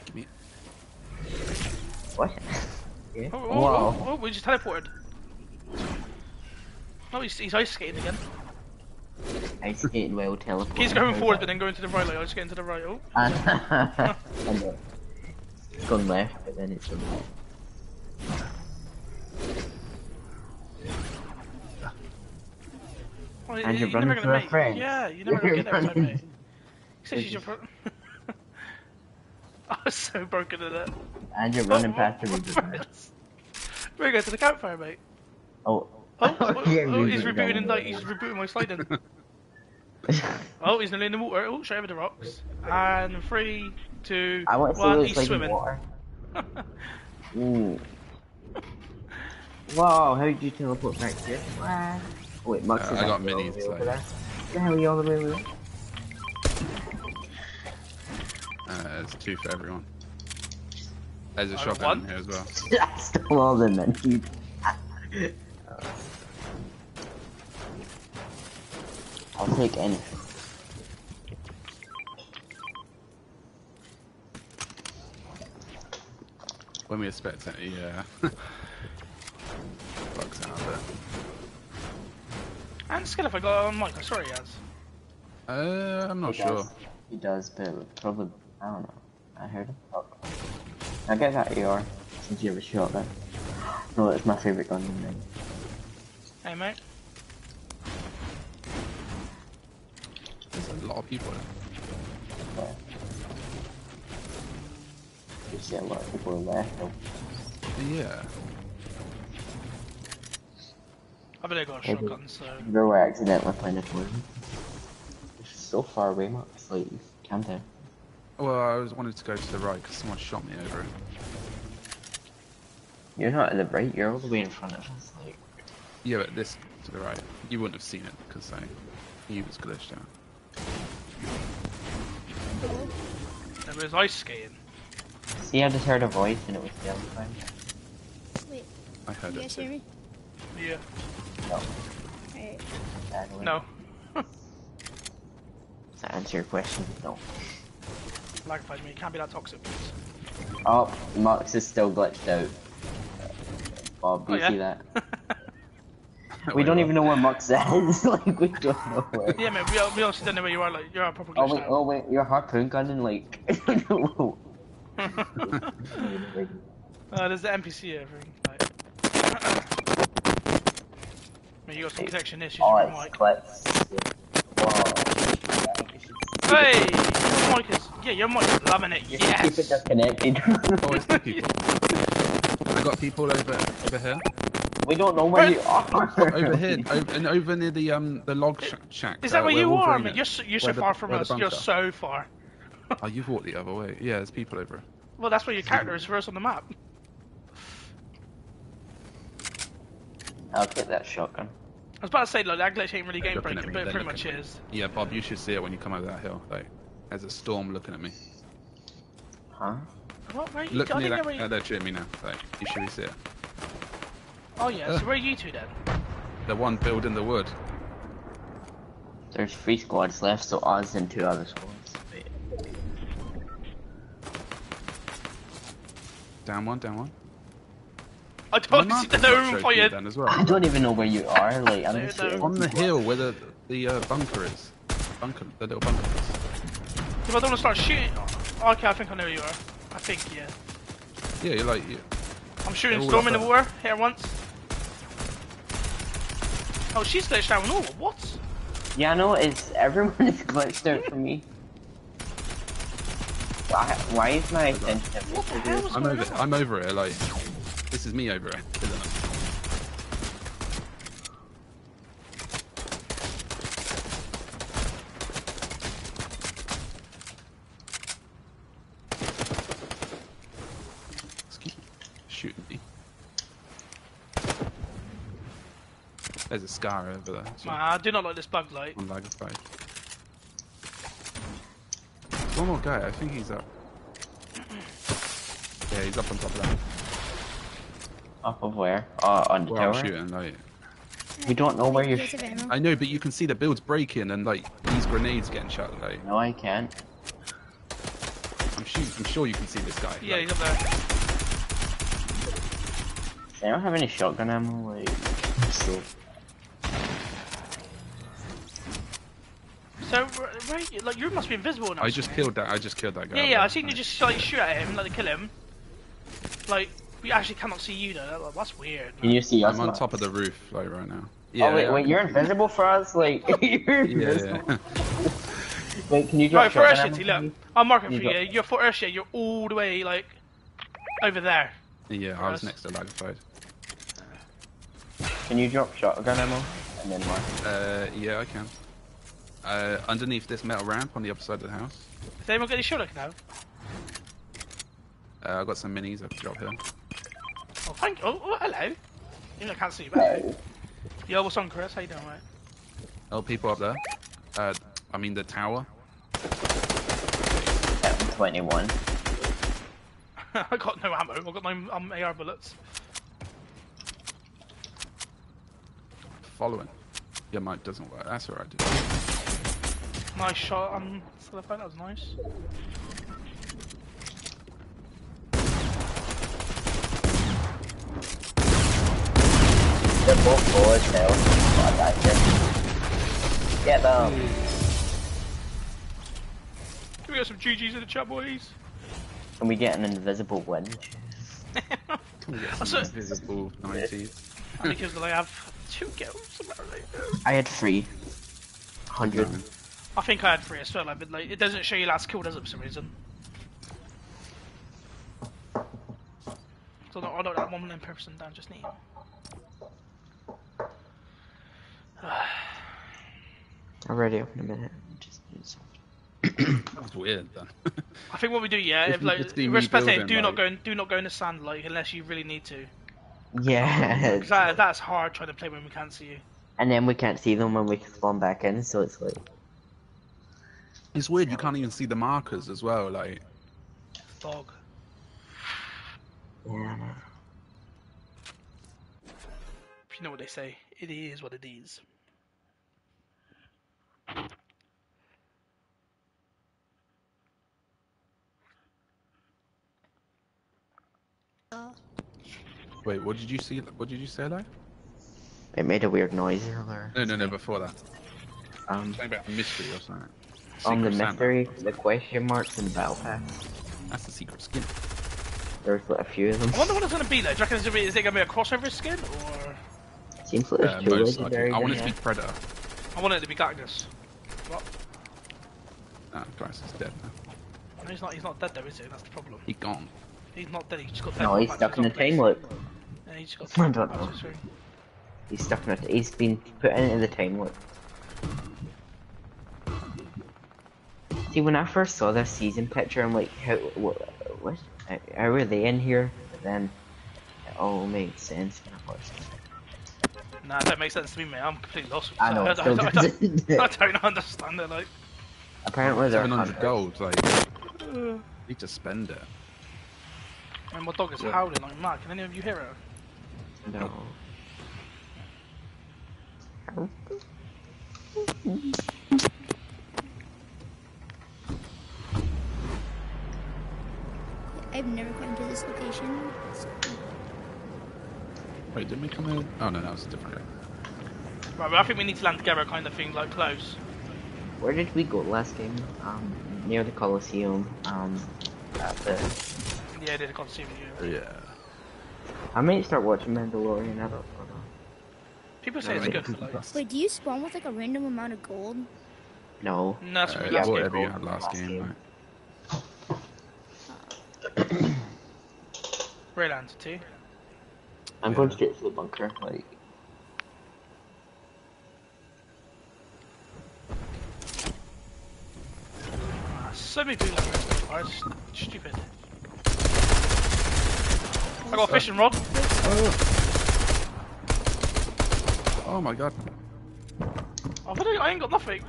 Give me it. What? Yeah. Oh, oh, wow. Oh, we just teleported. Oh, he's ice skating again. Ice skating while teleporting. He's going forward but then going to the right, like ice skating to the right. Oh. I know. It's gone left but then it's gone right. Well, and you're running through a frame. Yeah, you're never gonna get that time, mate. Except she's your problem. I was so broken at it. And you're running past your friends. We're going to the campfire, mate. Oh. Oh, he's rebooting and he's rebooting my sliding. Oh, he's nearly in the water. Oh, straight over the rocks. And 3, 2, 1, he's swimming. Ooh. Whoa, how did you teleport back here? Oh, wait, Max is I got minis. Yeah, all the way over. It's 2 for everyone. There's a shotgun in here as well. I stole all the minis. I'll take any. When we expect any, bugs out of it. And skill if I got on Mike, I'm sorry he has. I'm not sure. He does, but probably, I don't know. I heard him. Oh. I get that AR, since you have a shot then. No, that's my favourite gun in the game. Hey mate. There's a lot of people there. Yeah. You see a lot of people left though. Yeah. I've only got a shotgun, so... No, I accidentally playing a toilet. It's so far away, Max. Like, calm down. Well, I always wanted to go to the right, because someone shot me over it. You're not at the right, you're all the way in front of us, like... Yeah, but this to the right. You wouldn't have seen it, because he was glitched out. There was ice skating. See, I just heard a voice, and it was the other time. Wait. I heard it. You guys hear me? Yeah. No. Right. No. Does that answer your question? No. Lagafoe, you can't be that toxic, please. Oh, Mox is still glitched out. Bob, do you see that? We don't even know where Mox is. Like, we don't know where. Yeah, man, we also don't know where you are. Like, you're a proper glitch. Oh, wait, out. Oh, wait, you're harpoon gunning, like. No. There's the NPC here, I think. You got some connection issues, Mike. Whoa. Hey! Your mic is... Yeah, your mic is loving it. Yes! Keep it disconnected. Oh, it's the people. I've got people over here. We don't know where you are. Over here, over near the log shack. Is that where you are? You're so far from us. You're so far. Oh, you've walked the other way. Yeah, there's people over. Well, that's where your character is first on the map. I'll get that shotgun. I was about to say, like, that glitch ain't really game breaking, but it pretty much is. Yeah, Bob, you should see it when you come over that hill. Like, there's a storm looking at me. Huh? What? Where are you? Look near that. They're shooting me now. Like, you should see it. Oh yeah, so where are you two then? The one building the wood. There's 3 squads left, so us and 2 other squads. Down one, down one. I don't even know where you are. Well. I don't even know where you are, like, I'm just on the hill where the bunker is. The little bunker is. If I don't want to start shooting... Oh, okay, I think I know where you are. I think, yeah. Yeah, you're like... I'm shooting Storm in the water, hit her once. Oh, she's glitched out. No, what? Yeah, I know, it's everyone is glitched out for me. Why is my attention? What the hell is going on? I'm over it, like, this is me over it, isn't it? Shooting me. There's a scar over there. So I do not like this bug light. I'm Lagafoe. One more guy, I think he's up. Yeah, he's up on top of that. Up of where? On the tower? I'm shooting, like... We don't know where you're shooting. I know, but you can see the build's breaking and, like, these grenades getting shot, like... No, I can't. I'm sure you can see this guy. Yeah, like... he's up there. They don't have any shotgun ammo, like... So... So, right, like, you must be invisible now. I just killed that guy. Yeah, yeah, I think you just, like, shoot at him, like, kill him. Like, we actually cannot see you, though. That's weird. Can you see us? I'm on top of the roof, like, right now. Yeah, oh, wait, wait, you're invisible for us? Like, you're invisible? Yeah, yeah. Wait, can you drop shotgun ammo? Right, for Urshity, look. I'm marking for you. You're for Urshity, you're all the way, like, over there. Yeah, I was next to Lagafoe. Can you drop shotgun ammo? And then what? Yeah, I can. Underneath this metal ramp on the upper side of the house. Does anyone get any shotgun now? I've got some minis I can drop here. Oh, thank you. Oh, hello. Even I can't see you back. Hello. Yo, what's on, Chris? How you doing, mate? Oh, people up there. I mean the tower. 21. I got no ammo. I've got no AR bullets. Following. Yeah, Mike doesn't work. That's alright, dude. Nice shot on the phone, that was nice. They're both forward now. I like it. Get them! Can we get some GGs in the chat, boys? Can we get an invisible win? Can we get some invisible 90s? I think it's like I have 2 kills, apparently. I had 300. I think I had 3 as well, but like, it doesn't show your last kill, does it, for some reason? So I don't that one in person down just now. I'm ready in a minute. Just need something. That was weird then. I think what we do, yeah, if like respecting, do not go in the sand, like, unless you really need to. Yeah. That's hard trying to play when we can't see you. And then we can't see them when we spawn back in, so it's like... It's weird, you can't even see the markers as well, like... Fog. Yeah. You know what they say, it is what it is. Wait, what did you see? What did you say, like? It made a weird noise earlier. No, before that. Something about mystery or something. On the mystery, the question marks and the battle pass. That's the secret skin. There's like a few of them. I wonder what it's gonna be though. Do you reckon is it gonna be a crossover skin or? Seems like there's 2 legendary. I want it to be Predator. I want it to be Gagnus. What? Oh, Christ, he's dead now. No, he's not dead though, is he? That's the problem. He's gone. He's not dead, he's just got... No, he's stuck in the time loop. Yeah, he's just got... I don't know. He's stuck in it. He's been put into the time loop. See, when I first saw this season picture, I'm like, what? How were they in here? But then it all made sense when I watched it. Nah, it don't make sense to me, mate. I'm completely lost. I know. I don't understand it, like. Apparently they're 700 gold, like, need to spend it. Man, my dog is howling like mad. Can any of you hear it? No. I've never gone to this location. Wait, didn't we come in? Oh no, that was a different game. Right, but I think we need to land together, kind of thing, like close. Where did we go last game? Near the Colosseum. At the... Yeah, near the Colosseum. Yeah. I may start watching Mandalorian. I don't know. People say it's good. Like... Wait, do you spawn with like a random amount of gold? No. No, that's what you had last game. Right answer to. I'm going to get to the bunker. Like. So many people are stupid. I got a fishing rod. Oh my god. I ain't got nothing.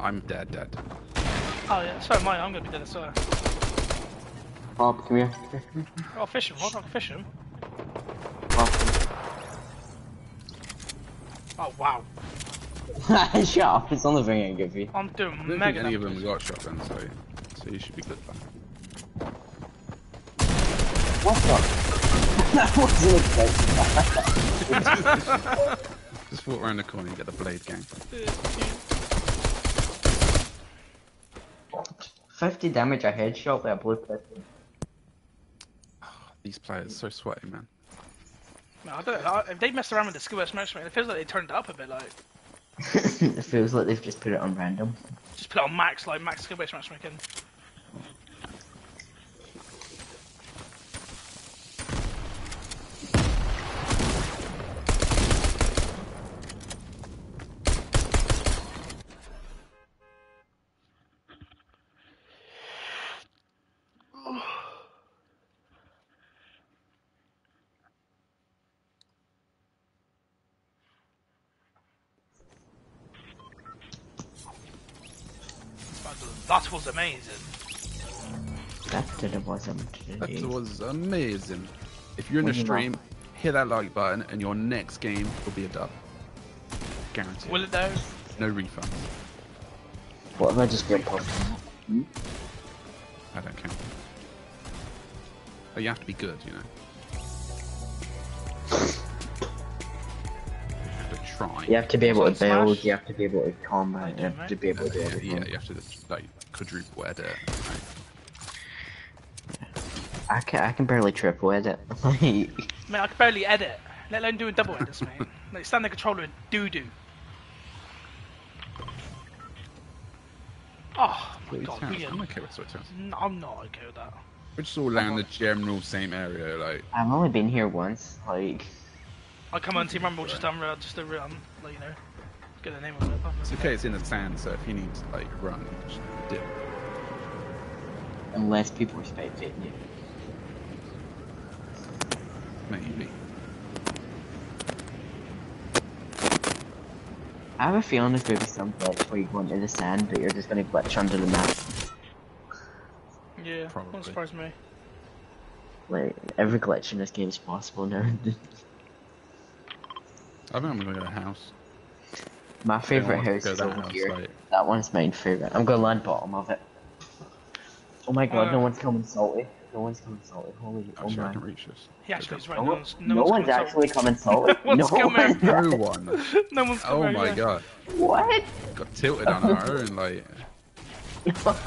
I'm dead. Oh yeah, so am I. I'm gonna be dead as well. Bob, come here. I got a fishing rod. I can fish him. Oh wow. Shut up, it's on the thing I give you. I'm doing mega. I don't think any of them got shotguns, so you should be good fun. What the? That wasn't expected. Just walk around the corner and get the blade gang. 50 damage a headshot with a blue pistol. These players are so sweaty, man. No, I don't know. If they mess around with the skill smash, man, it feels like they turned it up a bit, like. It feels like they've just put it on random. Just put it on Max, like Max skill-based matchmaking. That was amazing. That was amazing. If you're in a stream, hit that like button and your next game will be a dub. Guaranteed. Will it though? No refunds. What have I just been popped? I don't care. But you have to be good, you know. Try. You have to be able to build, you have to be able to combat, you have to be able to do everything. Yeah, you have to just, like, quadruple edit. Right? I can barely triple edit. Man, I can barely edit, let alone doing double edits, mate. Like, stand the controller and doo-doo. Oh, my god, I'm okay with switch house. No, I'm not okay with that. We're just all around the general same area, like... I've only been here once, like... I come on Team Rumble just to run, like, you know, get the name on it. It's okay, it's in the sand, so if you need to, like, run, just dip. Unless people are spectating you. Maybe. I have a feeling there's going to be some glitch where you go into the sand, but you're just going to glitch under the map. Yeah, probably. Won't surprise me. Like, every glitch in this game is possible now. I think I'm gonna go to the house. My favourite house is over here. Like... That one's my favourite. I'm gonna land bottom of it. Oh my god, no one's coming salty. No one's coming salty. Holy oh my. I can reach this. He actually is right. No one's actually coming salty. No one's coming. Oh my god. What? Got tilted on our own, like.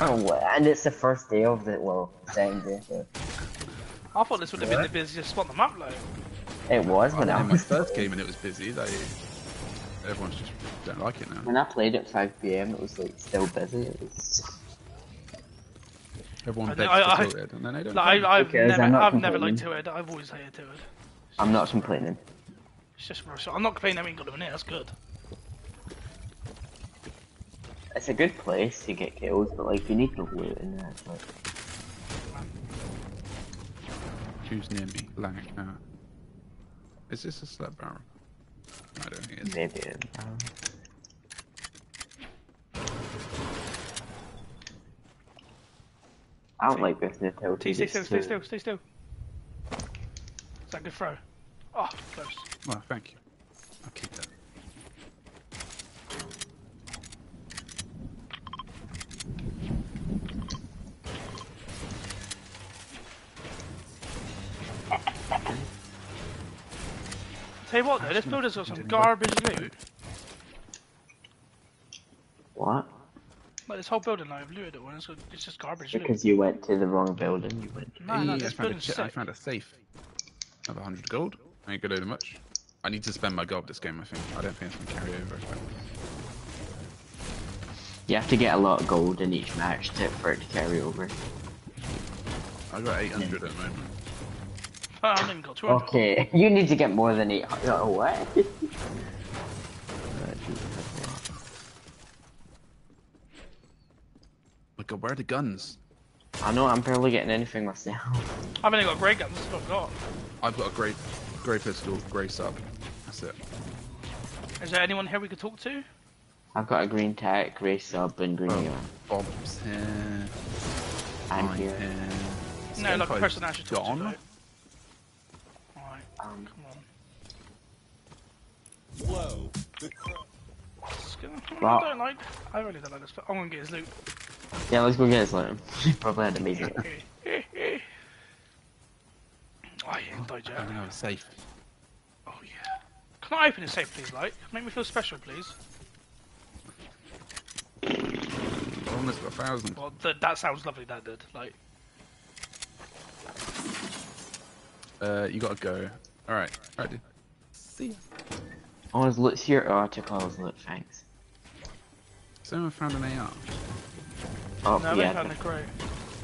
And it's the first day of the second day. So. I thought this would have been the busiest spot on the map, though. It was when I was in my first game and it was busy. Like, everyone's just don't like it now. When I played at 5 PM, it was like still busy. It was... Everyone begs to do it, and then they don't. Like, I've never liked to it. I've always hated to it. I'm not complaining. It's just gross. I'm not complaining. I ain't got a minute. That's good. It's a good place to get kills, but like you need to loot in there. Like... Who's near me? Lag now. Is this a slab barrel? I don't think it is. Maybe it is. I don't like this. Stay still. Is that a good throw? Oh, close. Well, thank you. I'll keep that. Tell you what though, this builder's got some garbage loot. What? Like this whole building, I've looted it, and it's just garbage loot. Because you went to the wrong building, you went. No, this building's sick. I found a safe. I have 100 gold. I ain't got over much. I need to spend my gold this game, I think. I don't think it's gonna carry over. You have to get a lot of gold in each match for it to carry over. I got 800 at the moment. Okay, you need to get more than 800. Oh, what? Look, where are the guns? I know, I'm barely getting anything myself. I've only got grey guns, that's what I've got. I've got a grey pistol, grey sub. That's it. Is there anyone here we could talk to? I've got a green tag, grey sub, and green gun. Bob's here. I'm here. No, like a person I should talk to. Though. Come on. Whoa. I don't like. I really don't like this. But I'm gonna get his loot. Yeah, let's go get his loot. Probably had amazing. Oh yeah, died. I know, safe. Oh yeah. Can I open the safe, please, Light? Make me feel special, please. I almost got 1,000. Well, that sounds lovely. That did. Like. You gotta go. Alright, dude. See ya. Oh, his loot's here. Oh, I took all his loot, thanks. Someone found an AR. Oh, no, yeah. Found a grey.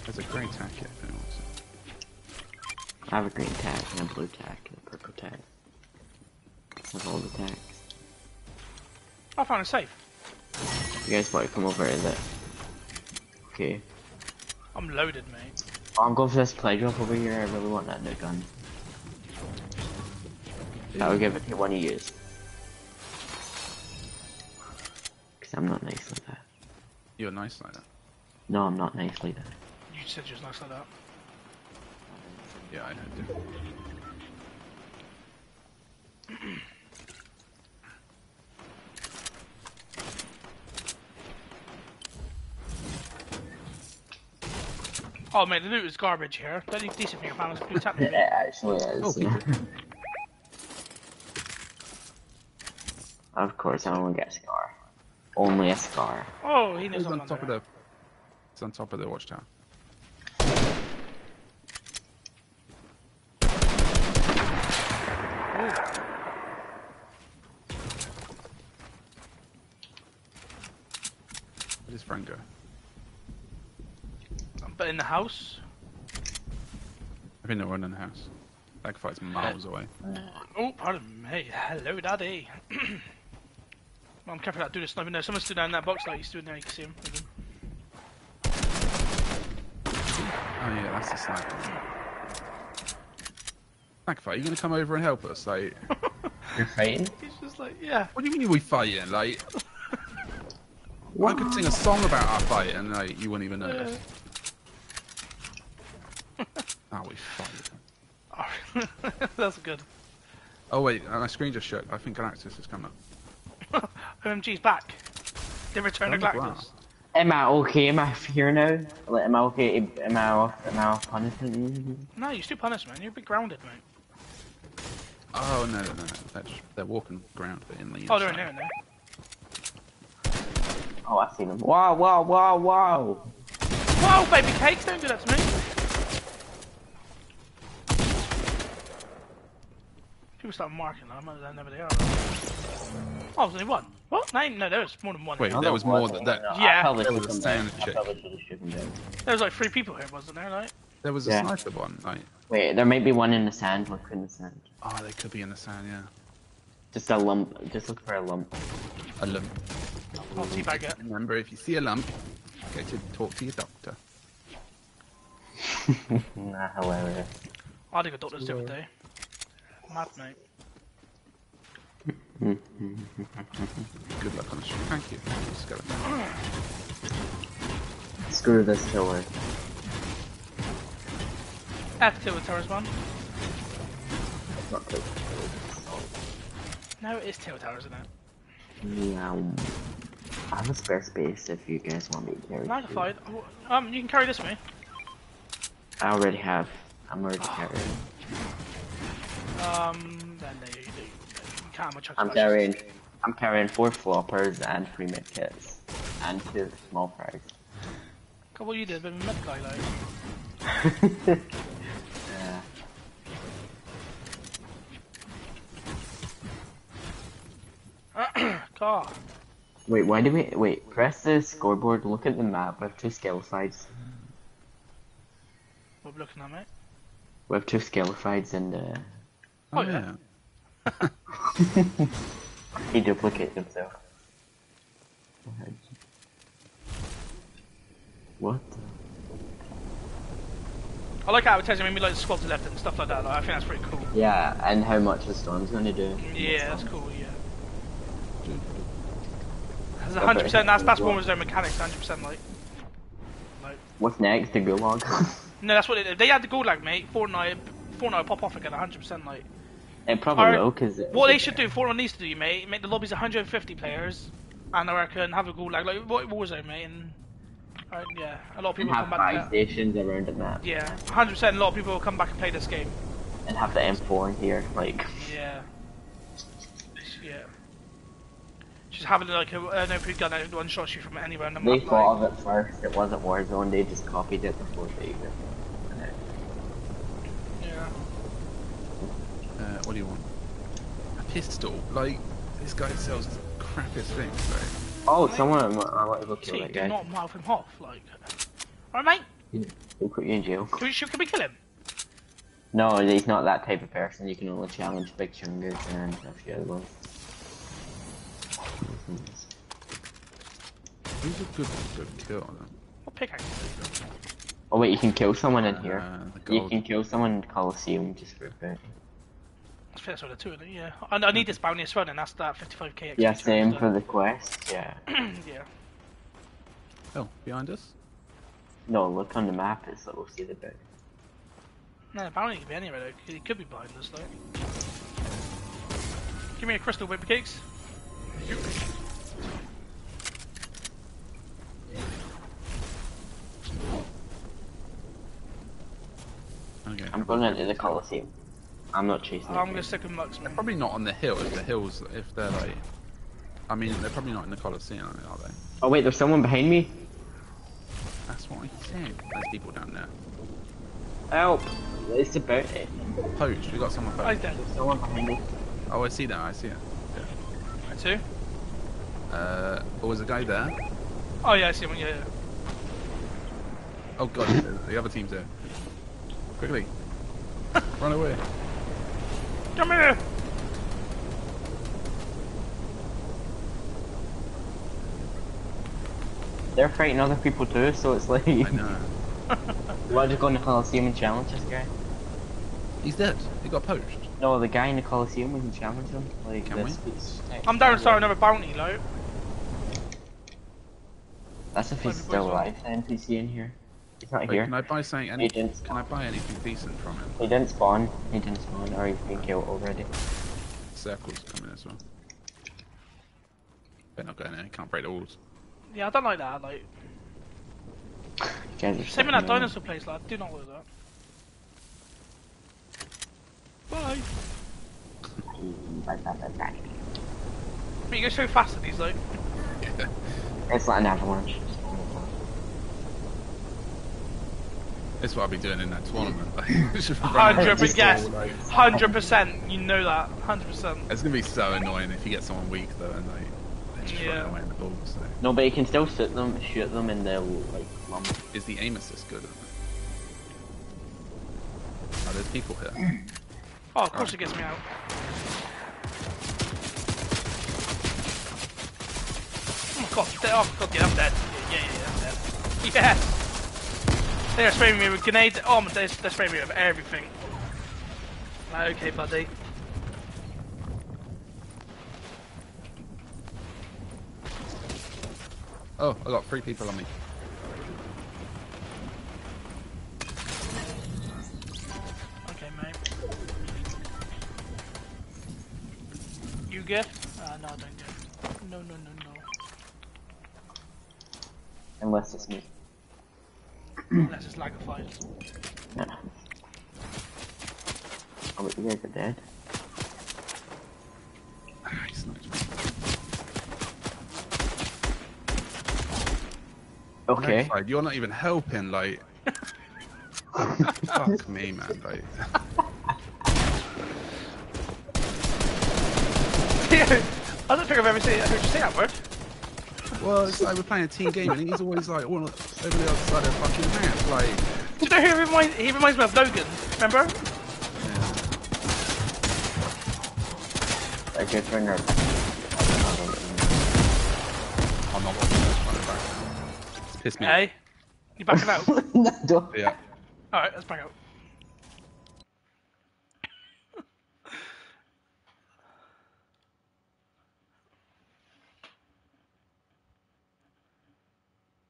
There's a grey tack here, I have a green tack, and a blue tack, and a purple tack. With all the tacks. I found a safe. You guys want to come over, is it? Okay. I'm loaded, mate. Oh, I'm going for this play drop over here, I really want that new gun. I will give it to one of you. Because I'm not nice like that. You're nice like that? No, I'm not nice like that. You said you're nice like that. Yeah, I know. Oh mate, the loot is garbage here. Don't need decent for your balance. Blue tap. It actually is. Oh. Of course, I won't get a scar. Only a scar. Oh, he knows. It's on top of the watchtower. Where does Frank go? But in the house? I think they're running in the house. That fight's miles away. Oh, pardon me. Hello, Daddy. I'm careful that dude is sniping there. Someone's stood down in that box like he's stood there. You can see him. Oh, yeah, that's the sniper. Lagafoe, are you going to come over and help us? Like, you're fighting? He's just like, yeah. What do you mean we fighting? Like, I could sing a song about our fight and like you wouldn't even notice. Yeah. Oh, we fight. That's good. Oh wait, my screen just shook. I think Galaxy is coming up. OMG's back. They return to Galaxy. Am I okay? Am I here now? Like, am I okay? Am I off? Am I off punishment? No, you're still punished, man. You're a bit grounded, mate. Oh no. They're walking ground, but in the inside. Oh, they're in there, Oh, I see them. Wow. Whoa, baby cakes! Don't do that to me. People start marking them, I don't know where they are. Oh, there's only one. Well, no, there was more than one. Wait, there was more than that. Yeah. There was like 3 people here, wasn't there, right? There was a sniper one, right? Wait, there may be one in the sand. Look in the sand. Oh, they could be in the sand, yeah. Just a lump. Just look for a lump. A lump. I'll teabag it. Remember, if you see a lump, go to talk to your doctor. Nah, hilarious. I think a doctor's the other day. Mad, mate. Good luck on the stream. Thank you. Just got it. Screw this killer. F2 with Tail Towers 1. No, it is Tail Towers, isn't it? Yeah. I have a spare space if you guys want me to carry. Magnified. Oh, you can carry this with me. I already have. I'm already carrying. Then there you do. I'm carrying 4 floppers and 3 med kits and 2 small fries. God, what you did with a med guy though? Yeah. God. Wait, why do we press the scoreboard, look at the map, we have 2 skill sides. What are we looking at, mate? We have 2 skill sides and oh yeah. He duplicated himself. What? I like how it tells you maybe like the squad to left and stuff like that. Like, I think that's pretty cool. Yeah, and how much the storm's going to do. Yeah, that's cool. Yeah. That's 100%. That's one of their mechanics. 100%. Like. What's next? The gulag? No, that's what it is. If they had the gulag, mate, Fortnite will pop off again. 100%. Like. It probably will, because... What they should do, Fortnite needs to do, mate, make the lobbies 150 players, and I reckon have a gulag, like Warzone, mate, and... yeah, a lot of people come back and have 5 stations around the map. Yeah, 100% a lot of people will come back and play this game. And have the M4 in here, like... Yeah. Yeah. Just having, like, an open gun that one-shots you from anywhere on the map. They thought of it first, it wasn't Warzone, they just copied it before they even... Yeah. What do you want? A pistol? Like, this guy sells the crappiest things, so... Oh, someone... I want to go kill that guy. Not mouth him off, like... Alright, mate? He'll put you in jail. Can we kill him? No, he's not that type of person. You can only challenge big chungers and a few other ones. He's a good kill on him. What pickaxe is it? Oh wait, you can kill someone in here. You can kill someone in the Colosseum just for a bit. That's sort of two, yeah. I need this bounty as well, and that's that 55k. Yeah, same for the quest. Yeah. Yeah. Oh, behind us? No, look on the map. It's like we'll see the bit. No, the bounty could be anywhere. Though. It could be behind us, though. Give me a crystal, baby cakes. Okay. I'm going into the Colosseum. I'm not chasing. I'm gonna stick with Mox. They're probably not on the hill. If the hills, if they're like, I mean, they're probably not in the Colosseum, are they? Oh wait, there's someone behind me. That's what I said. There's people down there. Help! It's about it. Poach. We got someone. Poach. There's someone behind me. Oh, I see that. I see it. Yeah. That's who? Oh, was a guy there? Oh yeah, I see one. Yeah. Oh god, the other team's there. Quickly, run away. Come here! They're fighting other people too, so it's like... I know. Why'd you go in the Colosseum and challenge this guy? He's dead. He got poached. No, the guy in the Colosseum, we can challenge him. Like, can we? I'm down to start another bounty, though. That's if he's still alive. An NPC in here. He's not here. Can I buy anything decent from him? He didn't spawn. He didn't spawn, or he's been killed already. Circles coming as well. They're not going in. Can't break the walls. Yeah, I don't like that. Like, same in that dinosaur place. Like, I do not like that. Bye. But you go so fast at these, though. Yeah. It's like an avalanche. That's what I'll be doing in that tournament. 100%, yes. 100%, you know that. 100%. It's going to be so annoying if you get someone weak, though, and they It's just running away in the balls. So. No, but you can still sit them, shoot them, and they'll like lump. Is the aim assist good? Oh, there's people here. Oh, of course it gets me out. Oh, god, yeah, I'm dead. Yeah, I'm dead. Yes! They're spraying me with grenades. Oh, they're spraying me with everything. Okay, buddy. Oh, I got three people on me. Okay, mate. You good? No, I don't good. No. Unless it's me. Unless it's Lagafoe. No. Oh, but you guys are dead. Nice, okay. Like, you're not even helping, like. Fuck me, man, like. I don't think I've ever seen it. Did you say that word? Well, it's like we're playing a team game, and he's always like all over the other side of the fucking map, like. Do you know who he reminds me of? Logan, remember? Yeah. Okay, turn your. I'm not watching this one back. It's pissed me. Hey, you backing out? No, don't. Yeah. All right, let's back out.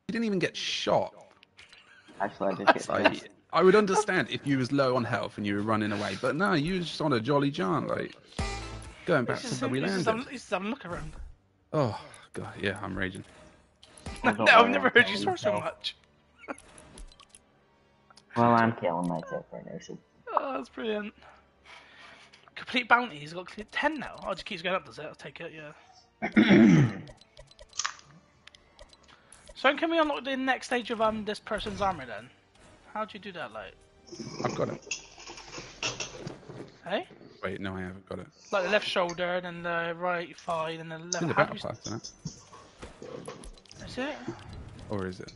Didn't even get shot. Actually, I did get shot. I would understand if you was low on health and you were running away, but no, you was just on a jolly jaunt, like going back to where we landed. Just have a look around. Oh god, yeah, I'm raging. No, I've never heard you swear so much. Well, I'm killing myself right now. So. Oh, that's brilliant. Complete bounty. He's got 10 now. Oh, it just keeps going up, does it? I'll take it. Yeah. So can we unlock the next stage of this person's armor then? How do you do that, like? I've got it. Hey? Wait, no, I haven't got it. Like the left shoulder, then the right thigh, then the left. It's in the battle pass, isn't it? Is it? Or is it?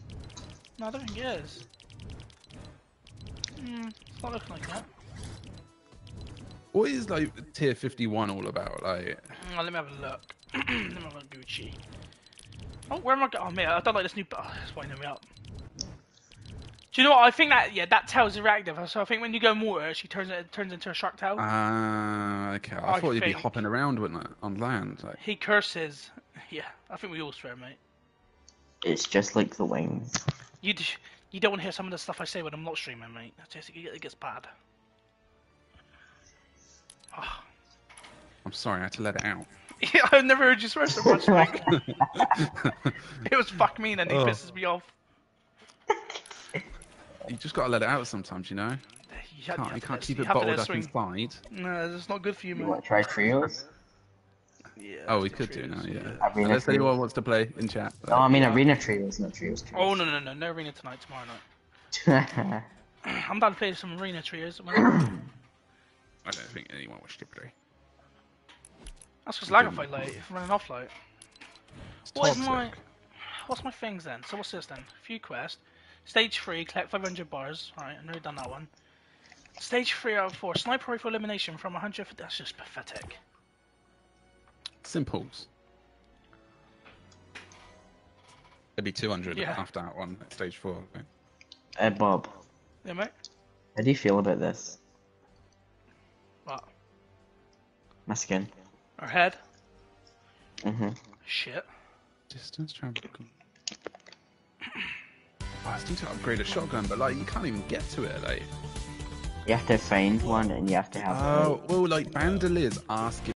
No, I don't think it is. It's not looking like that. What is like tier 51 all about, like? Oh, let me have a look. Let me have a look, Gucci. Oh, where am I going? Oh, mate, I don't like this new... Oh, it's winding me up. Do you know what? I think that... Yeah, that tail's reactive. So I think when you go in water, she turns into a shark tail. Ah, okay. I thought you'd be hopping around, wouldn't it? On land. Like. He curses. Yeah, I think we all swear, mate. It's just like the wings. You don't want to hear some of the stuff I say when I'm not streaming, mate. It gets bad. Oh. I'm sorry, I had to let it out. Yeah, I've never heard you swear so much, Mike. It was fuck mean and he pisses me off. You just gotta let it out sometimes, you know? You can't keep it bottled up inside. No, it's not good for you, man. You want to try trios? Yeah. Oh, we could do now, yeah. Unless anyone wants to play in chat. No, I mean arena trios, not trios. Oh, no arena tonight, tomorrow night. I'm about to play some arena trios. I don't think anyone watched it today. That's just Lagafoe late, running off late. What's my things then? So what's this then? Few quests. Stage 3, collect 500 bars. Alright, I've never done that one. Stage 3 out of 4, sniper rifle elimination from 100... That's just pathetic. Simples. It'd be 200 after that one, at stage 4. I think. Hey Bob. Yeah, mate? How do you feel about this? What? My skin. Our head. Mm-hmm. Shit. Distance travel. I still need to upgrade a shotgun, but like you can't even get to it. Like you have to find one, and you have to have. Oh, well, like bandoliers asking.